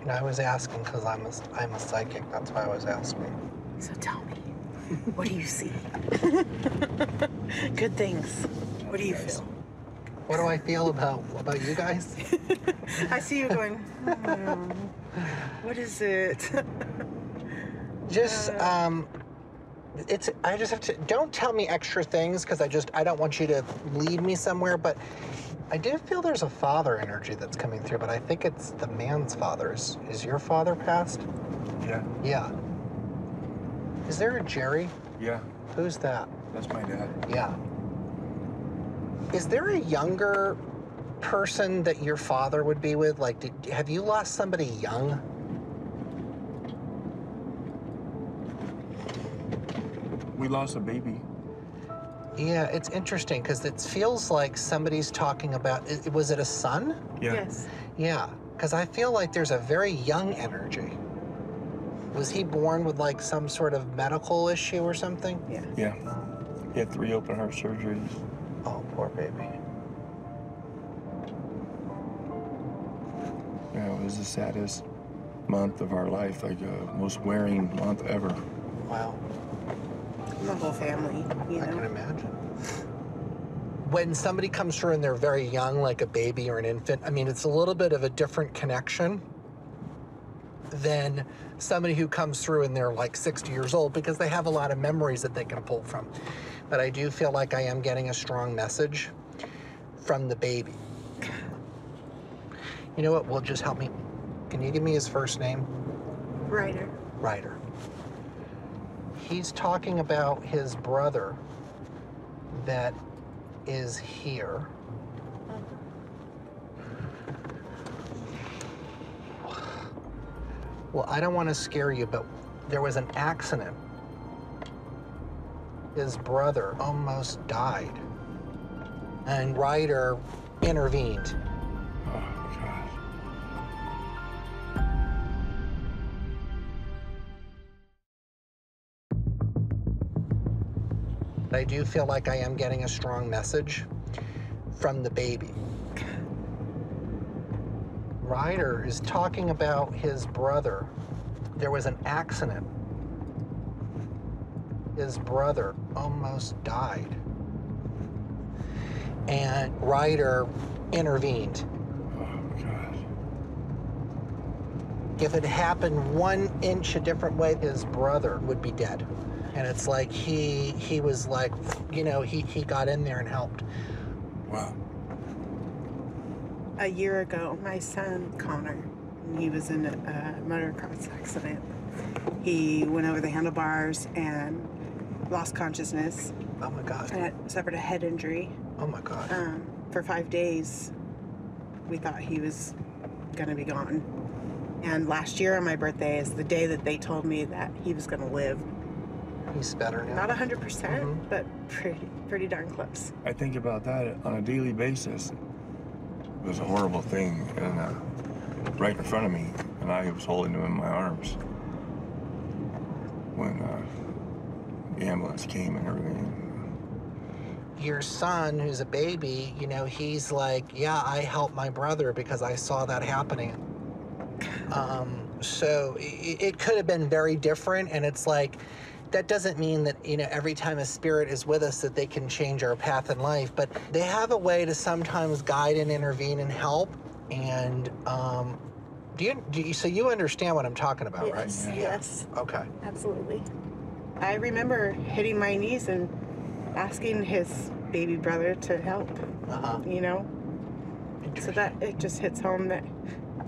You know, I was asking because I'm a psychic. That's why I was asking. So tell me, what do you see? Good things. What do you feel? What do I feel about you guys? I see you going, what is it? Just, I just have to, don't tell me extra things because I don't want you to lead me somewhere, but I do feel there's a father energy that's coming through, but I think it's the man's father. Is your father passed? Yeah. Yeah. Is there a Jerry? Yeah. Who's that? That's my dad. Yeah. Is there a younger person that your father would be with? Like, have you lost somebody young? We lost a baby. Yeah, it's interesting because it feels like somebody's talking about, was it a son? Yeah. Yes. Yeah, because I feel like there's a very young energy. Was he born with like some sort of medical issue or something? Yeah. Yeah. He had 3 open heart surgeries. Oh, poor baby. Yeah, it was the saddest month of our life, like most wearing month ever. Wow. The whole family, you know? I can imagine. When somebody comes through and they're very young, like a baby or an infant, I mean, it's a little bit of a different connection than somebody who comes through and they're like 60 years old because they have a lot of memories that they can pull from. But I do feel like I am getting a strong message from the baby. You know what will just help me? Can you give me his first name? Ryder. Ryder. He's talking about his brother that is here. Well, I don't want to scare you, but there was an accident. His brother almost died. and Ryder intervened. Oh, God. I do feel like I am getting a strong message from the baby. Ryder is talking about his brother. There was an accident. His brother almost died. And Ryder intervened. Oh, God. If it happened 1 inch a different way, his brother would be dead. And it's like he was like, you know, he got in there and helped. Wow. A year ago, my son, Connor, he was in a motocross accident. He went over the handlebars and lost consciousness. Oh, my God. And suffered a head injury. Oh, my God. For 5 days, we thought he was going to be gone. And last year on my birthday is the day that they told me that he was going to live. He's better now. Not 100%, but pretty darn close. I think about that on a daily basis. It was a horrible thing, and right in front of me, and I was holding him in my arms when the ambulance came and everything. Your son, who's a baby, you know, he's like, yeah, I helped my brother because I saw that happening. So it could have been very different, and it's like, that doesn't mean that, you know, every time a spirit is with us that they can change our path in life, but they have a way to sometimes guide and intervene and help. And do you so you understand what I'm talking about, yes, right? Yeah. Yes. Okay. Absolutely. I remember hitting my knees and asking his baby brother to help. You know? So that it just hits home that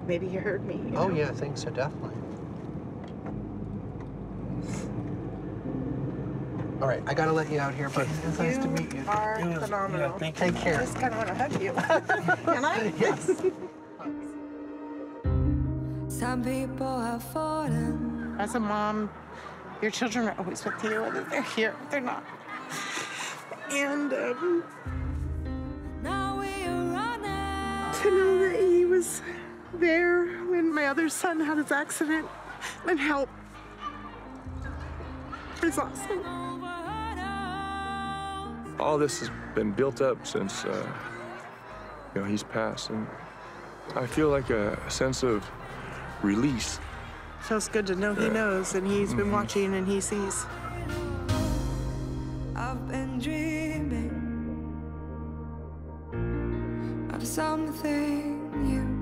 maybe he heard me. You know? Yeah, I think so, definitely. All right, I gotta let you out here, but it's nice to meet you. You are phenomenal. Yeah, take care. I just kind of want to hug you. Can I? Yes. Some people have fallen. As a mom, your children are always with you, whether they're here or they're not. And now we are running. To know that he was there when my other son had his accident and helped is awesome. All this has been built up since, you know, he's passed, and I feel like a sense of release. Feels good to know he knows, and he's been watching, and he sees. I've been dreaming of something new.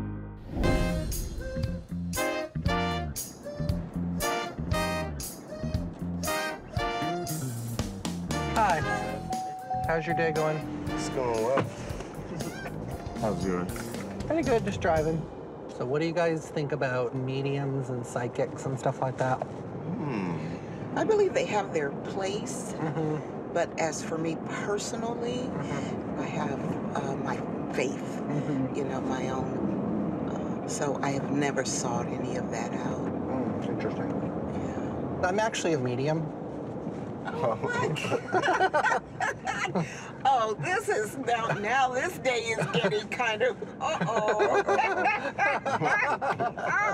How's your day going? It's going well. How's yours? Pretty good, just driving. So what do you guys think about mediums and psychics and stuff like that? I believe they have their place, but as for me personally, I have my faith, you know, my own. So I have never sought any of that out. Interesting. Yeah. I'm actually a medium. Oh, oh, this is now this day is getting kind of oh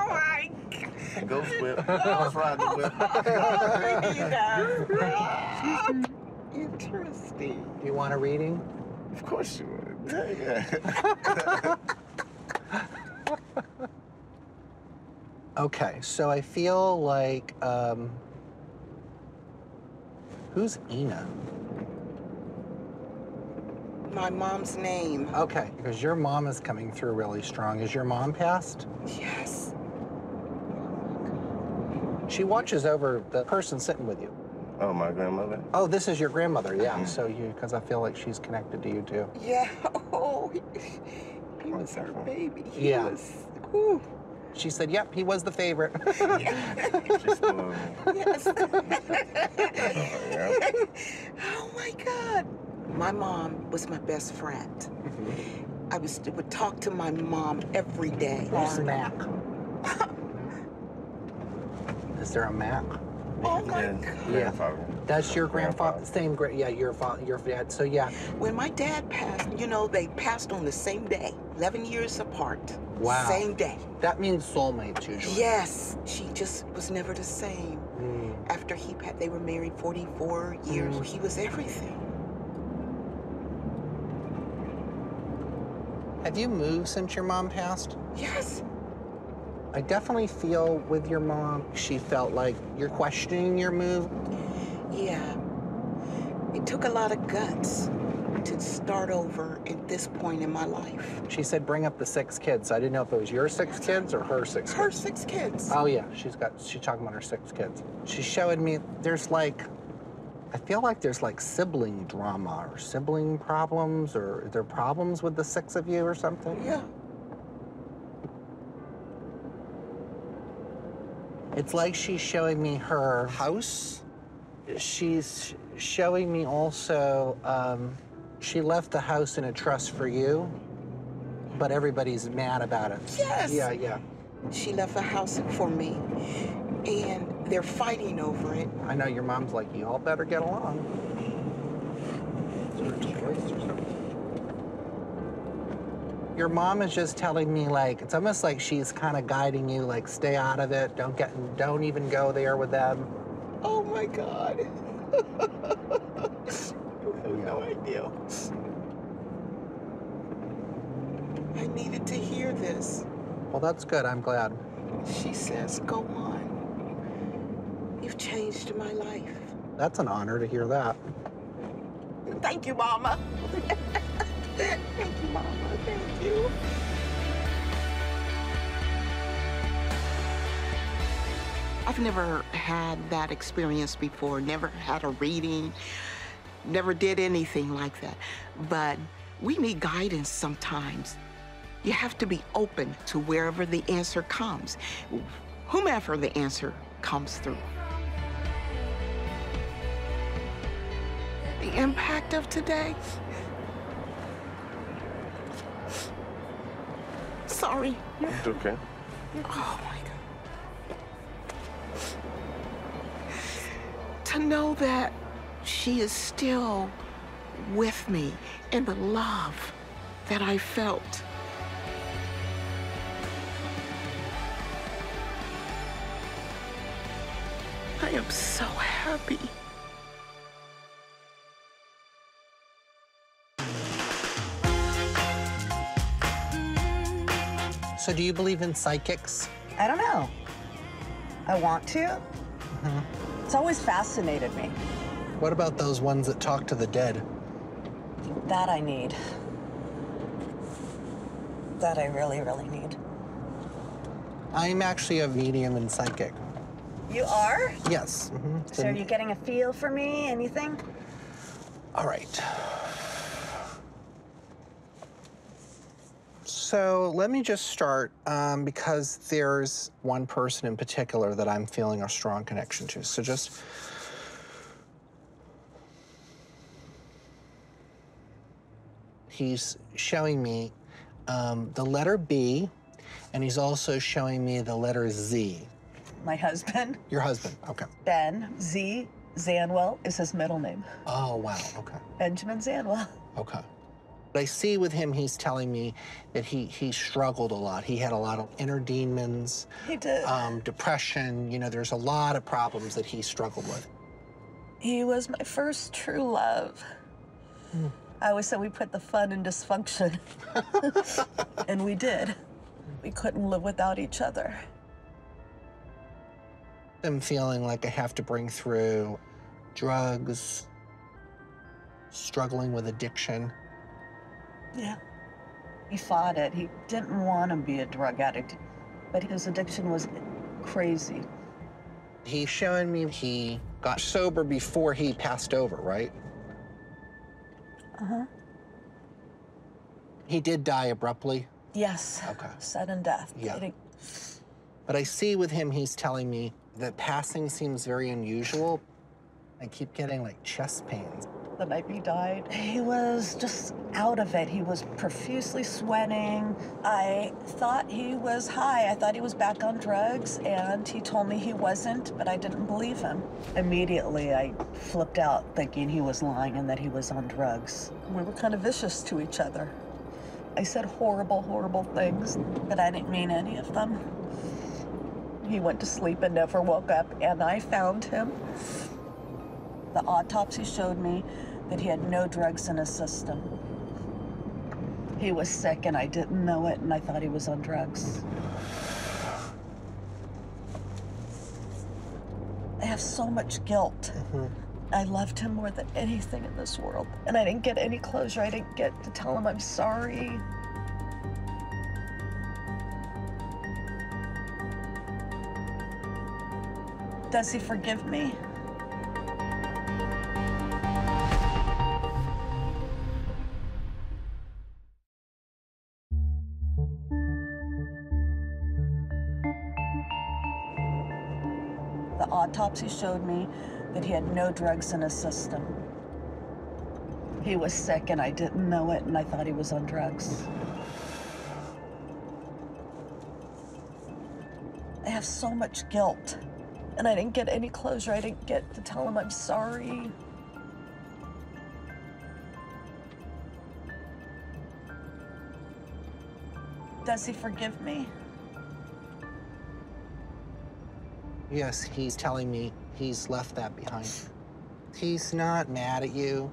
my God. Go flip. Let's ride the whip. Interesting. Do you want a reading? Of course you would. Yeah. Okay, so I feel like who's Ina? My mom's name. Okay, because your mom is coming through really strong. Is your mom passed? Yes. She watches over the person sitting with you. Oh, my grandmother? Oh, this is your grandmother, yeah. So you, because I feel like she's connected to you too. Yeah, oh, he was her baby. He was, ooh. She said, yep, he was the favorite. Just, yes. Oh, my God. My mom was my best friend. I would talk to my mom every day. Who's Mac? Is there a Mac? grandfather. That's your grandfather. Same great. Yeah, your father, your dad. So yeah. When my dad passed, you know, they passed on the same day, 11 years apart. Wow. Same day. That means soulmates usually. Yes. She just was never the same. Mm. After he passed, they were married 44 years. Mm. He was everything. Have you moved since your mom passed? Yes. I definitely feel with your mom, she felt like you're questioning your move. Yeah. It took a lot of guts to start over at this point in my life. She said bring up the 6 kids. I didn't know if it was your 6 kids or her 6 kids. Her 6 kids. Oh yeah, she's talking about her 6 kids. She showed me there's like, I feel like there's like sibling drama or sibling problems, or there are problems with the 6 of you or something. Yeah. It's like she's showing me her house. She's showing me also, she left the house in a trust for you, but everybody's mad about it. Yes. Yeah, yeah. She left the house for me, and they're fighting over it. I know your mom's like, you all better get along. It's her choice or something. Your mom is just telling me, like, it's almost like she's kind of guiding you, like, stay out of it. Don't even go there with them. Oh my God. You have no idea. I needed to hear this. Well, that's good. I'm glad. She says, go on. You've changed my life. That's an honor to hear that. Thank you, Mama. Thank you, Mama. Thank you. I've never had that experience before, never had a reading, never did anything like that. But we need guidance sometimes. You have to be open to wherever the answer comes, whomever the answer comes through. The impact of today. Sorry. It's okay. Oh my God. To know that she is still with me and the love that I felt. I am so happy. So do you believe in psychics? I don't know. I want to. Mm-hmm. It's always fascinated me. What about those ones that talk to the dead? That I need. That I really, really need. I'm actually a medium and psychic. You are? Yes. Mm-hmm. So are you getting a feel for me, anything? All right. So let me just start because there's one person in particular that I'm feeling a strong connection to. So just. He's showing me the letter B, and he's also showing me the letter Z. My husband. Your husband, okay. Ben Z Zanwell is his middle name. Oh, wow, okay. Benjamin Zanwell. Okay. I see with him, he's telling me that he struggled a lot. He had a lot of inner demons. He did. Depression, you know, there's a lot of problems that he struggled with. He was my first true love. Mm. I always said we put the fun in dysfunction. And we did. We couldn't live without each other. I'm feeling like I have to bring through drugs, struggling with addiction. Yeah. He fought it. He didn't want to be a drug addict, but his addiction was crazy. He's showing me he got sober before he passed over, right? Uh-huh. He did die abruptly? Yes. Okay. Sudden death. Yeah. But I see with him, he's telling me that passing seems very unusual. I keep getting like chest pains. the night he died. He was just out of it. He was profusely sweating. I thought he was high. I thought he was back on drugs, and he told me he wasn't, but I didn't believe him. Immediately, I flipped out thinking he was lying and that he was on drugs. We were kind of vicious to each other. I said horrible, horrible things, but I didn't mean any of them. He went to sleep and never woke up, and I found him. The autopsy showed me that he had no drugs in his system. He was sick, and I didn't know it, and I thought he was on drugs. I have so much guilt. I loved him more than anything in this world, and I didn't get any closure. I didn't get to tell him I'm sorry. Does he forgive me? The autopsy showed me that he had no drugs in his system. He was sick, and I didn't know it, and I thought he was on drugs. I have so much guilt. And I didn't get any closure. I didn't get to tell him I'm sorry. Does he forgive me? Yes, he's telling me he's left that behind. He's not mad at you.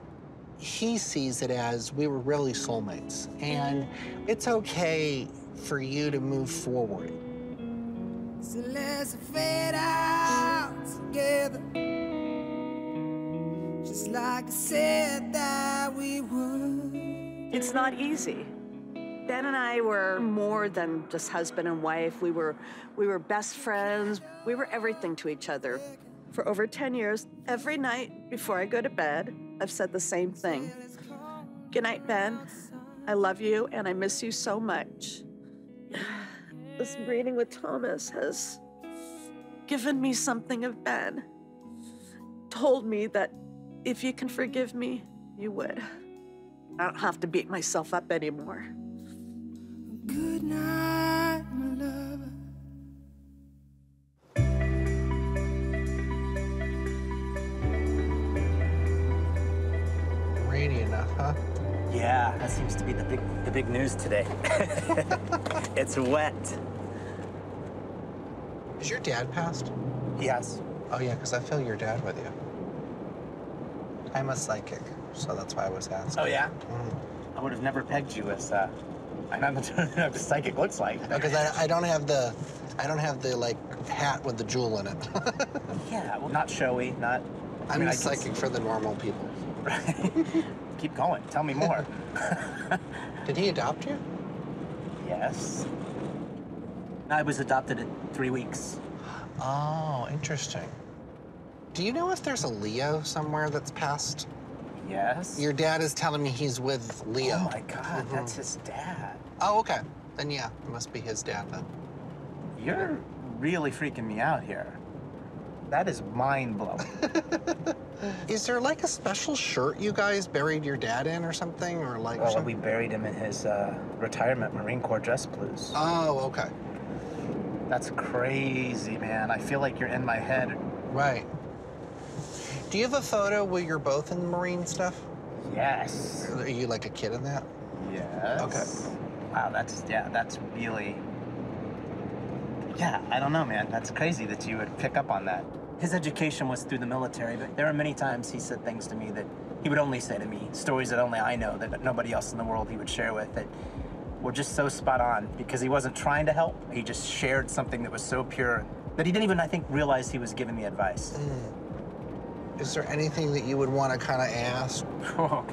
He sees it as we were really soulmates, and it's okay for you to move forward. So let's fade out together, just like I said that we would. It's not easy. Ben and I were more than just husband and wife. We were best friends. We were everything to each other. For over 10 years, every night before I go to bed, I've said the same thing. Good night, Ben. I love you, and I miss you so much. This reading with Thomas has given me something of Ben, told me that if you can forgive me, you would. I don't have to beat myself up anymore. Good night, my lover. Rainy enough, huh? Yeah, that seems to be the big news today. It's wet. Is your dad passed? Yes. Oh yeah, because I feel your dad with you. I'm a psychic, so that's why I was asking. Oh yeah? I would have never pegged you as I don't know what a psychic looks like. Because I don't have the like hat with the jewel in it. Yeah, well, not showy, not. I'm a psychic for the normal people. Right. Keep going. Tell me more. Did he adopt you? Yes. I was adopted at 3 weeks. Oh, interesting. Do you know if there's a Leo somewhere that's passed? Yes. Your dad is telling me he's with Leo. Oh, my God. That's his dad. Oh, okay. Then, yeah, it must be his dad, then. You're really freaking me out here. That is mind-blowing. Is there like a special shirt you guys buried your dad in or something? Or like well, something? We buried him in his retirement Marine Corps dress blues. Oh, okay. That's crazy, man. I feel like you're in my head. Right. Do you have a photo where you're both in the Marine stuff? Yes. Are you like a kid in that? Yes. Okay. Wow, that's really... Yeah, I don't know, man. That's crazy that you would pick up on that. His education was through the military, but there are many times he said things to me that he would only say to me, stories that only I know, that nobody else in the world he would share with, that were just so spot on because he wasn't trying to help. He just shared something that was so pure that he didn't even, I think, realize he was giving me advice. Is there anything that you would want to kind of ask? Oh,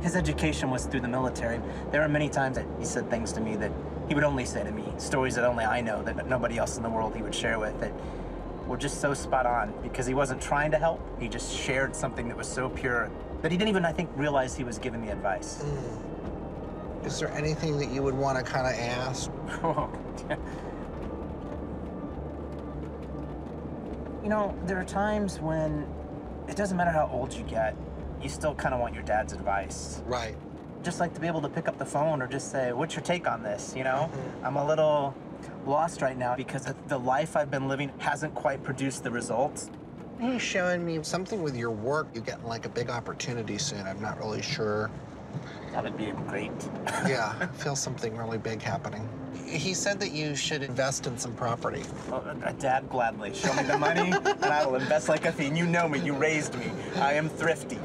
his education was through the military. There are many times that he said things to me that he would only say to me, stories that only I know, that nobody else in the world he would share with, that were just so spot on because he wasn't trying to help. He just shared something that was so pure that he didn't even, I think, realize he was giving me advice. Is there anything that you would want to kind of ask? Oh, yeah. You know, there are times when it doesn't matter how old you get, you still kind of want your dad's advice. Right. Just like to be able to pick up the phone or just say, what's your take on this, you know? Mm-hmm. I'm a little lost right now because the life I've been living hasn't quite produced the results. You're showing me something with your work. You're getting like a big opportunity soon. I'm not really sure. That would be great. Yeah, I feel something really big happening. He said that you should invest in some property. Well, Dad, gladly. Show me the money, and I will invest like a fiend. You know me. You raised me. I am thrifty.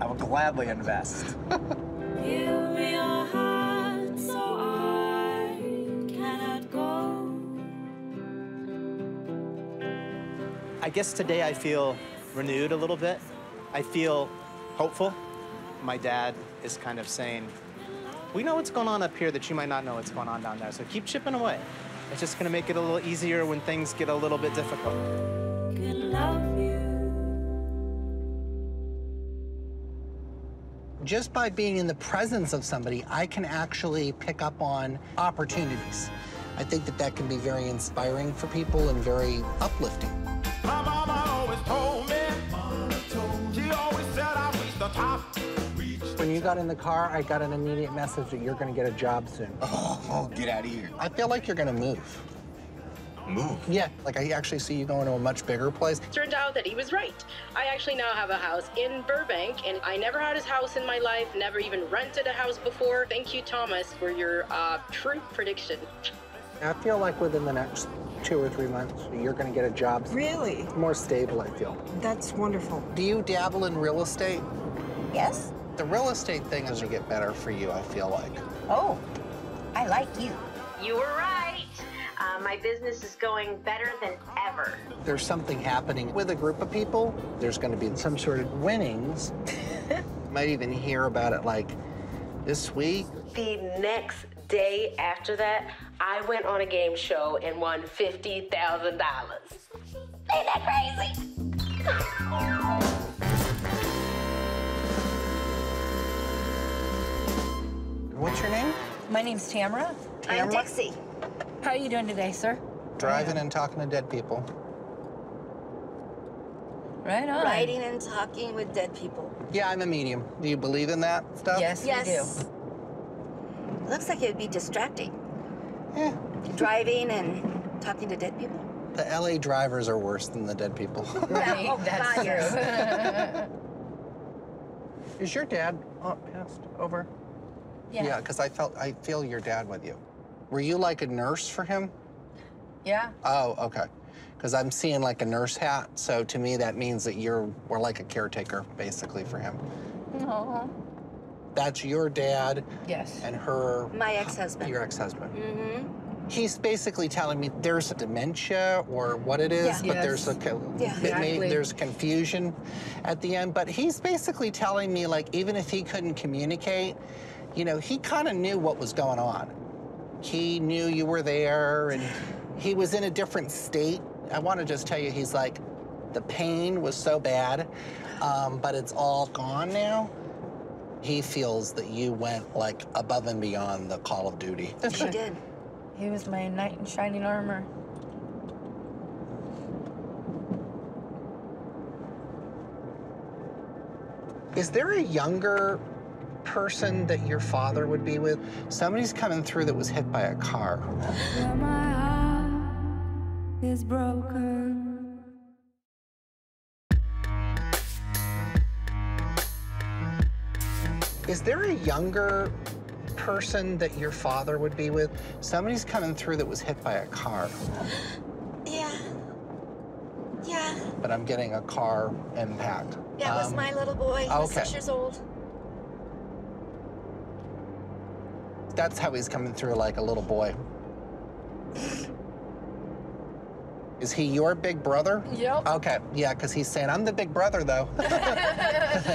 I will gladly invest. Give me your heart so I cannot go. I guess today I feel renewed a little bit. I feel hopeful. My dad is kind of saying, we know what's going on up here that you might not know what's going on down there, so keep chipping away. It's just gonna make it a little easier when things get a little bit difficult. Good love you. Just by being in the presence of somebody, I can actually pick up on opportunities. I think that that can be very inspiring for people and very uplifting. My mama always told me, she always said I reached the top. When you got in the car, I got an immediate message that you're going to get a job soon. Oh, get out of here. I feel like you're going to move. Move? Yeah, like I actually see you going to a much bigger place. Turned out that he was right. I actually now have a house in Burbank, and I never had his house in my life, never even rented a house before. Thank you, Thomas, for your true prediction. I feel like within the next 2 or 3 months, you're going to get a job soon. Really? It's more stable, I feel. That's wonderful. Do you dabble in real estate? Yes. The real estate thing is going to get better for you, I feel like. Oh, I like you. You were right. My business is going better than ever. There's something happening with a group of people. There's going to be some sort of winnings. You might even hear about it like this week. The next day after that, I went on a game show and won $50,000. Ain't that crazy? What's your name? My name's Tamara. I'm Dixie. How are you doing today, sir? Driving and talking to dead people. Right on. Writing and talking with dead people. Yeah, I'm a medium. Do you believe in that stuff? Yes, we do. Looks like it would be distracting. Yeah. Driving and talking to dead people. The LA drivers are worse than the dead people. Right, oh, that's true. Is your dad passed over? Yeah, because I feel your dad with you. Were you like a nurse for him? Yeah. Oh, okay. Because I'm seeing like a nurse hat, so to me that means that we're like a caretaker basically for him. No. That's your dad. Yes. And her. My ex-husband. Your ex-husband. Mm-hmm. He's basically telling me there's a dementia or what it is, but there's a there's confusion at the end. But he's basically telling me like even if he couldn't communicate. You know, he kind of knew what was going on. He knew you were there, and he was in a different state. I want to just tell you, he's like, the pain was so bad, but it's all gone now. He feels that you went, like, above and beyond the call of duty. He did. He was my knight in shining armor. Is there a younger person that your father would be with? Somebody's coming through that was hit by a car. My heart is broken. Is there a younger person that your father would be with? Somebody's coming through that was hit by a car. Yeah. Yeah. But I'm getting a car impact. That was my little boy. He was 6 years old. That's how he's coming through, like a little boy. Is he your big brother? Yep. Okay, yeah, because he's saying, I'm the big brother, though.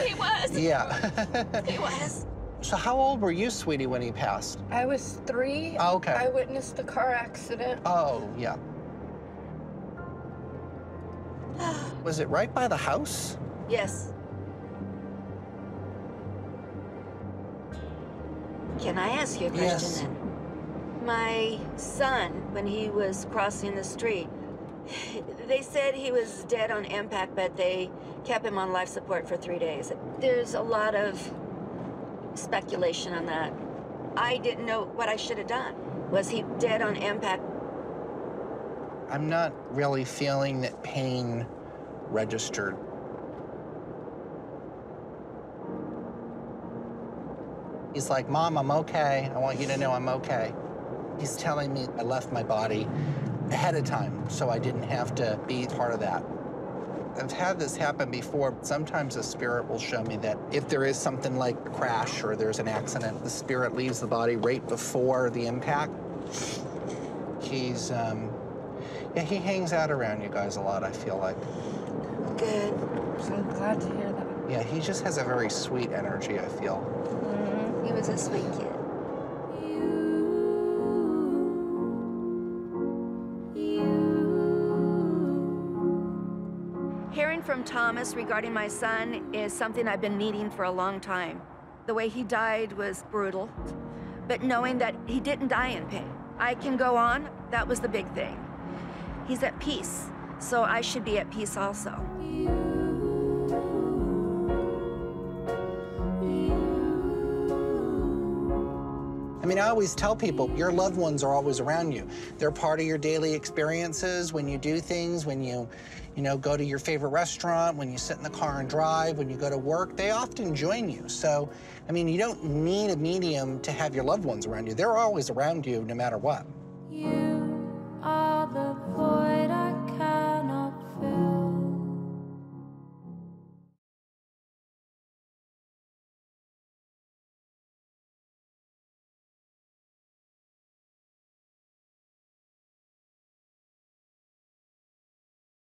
He was. Yeah. He was. So how old were you, sweetie, when he passed? I was 3. Oh, okay. I witnessed the car accident. Oh, yeah. Was it right by the house? Yes. Can I ask you a question then? My son, when he was crossing the street, they said he was dead on impact, but they kept him on life support for 3 days. There's a lot of speculation on that. I didn't know what I should have done. Was he dead on impact? I'm not really feeling that pain registered. He's like, Mom, I'm okay. I want you to know I'm okay. He's telling me I left my body ahead of time, so I didn't have to be part of that. I've had this happen before. Sometimes the spirit will show me that if there is something like a crash or there's an accident, the spirit leaves the body right before the impact. He's, yeah, he hangs out around you guys a lot, I feel like. Good. I'm so glad to hear that. Yeah, he just has a very sweet energy, I feel. Mm-hmm. He was a sweet kid. Hearing from Thomas regarding my son is something I've been needing for a long time. The way he died was brutal, but knowing that he didn't die in pain. I can go on, that was the big thing. He's at peace, so I should be at peace also. I mean, I always tell people, your loved ones are always around you. They're part of your daily experiences, when you do things, when you know, go to your favorite restaurant, when you sit in the car and drive, when you go to work, they often join you. So, I mean, you don't need a medium to have your loved ones around you. They're always around you no matter what. You are the void.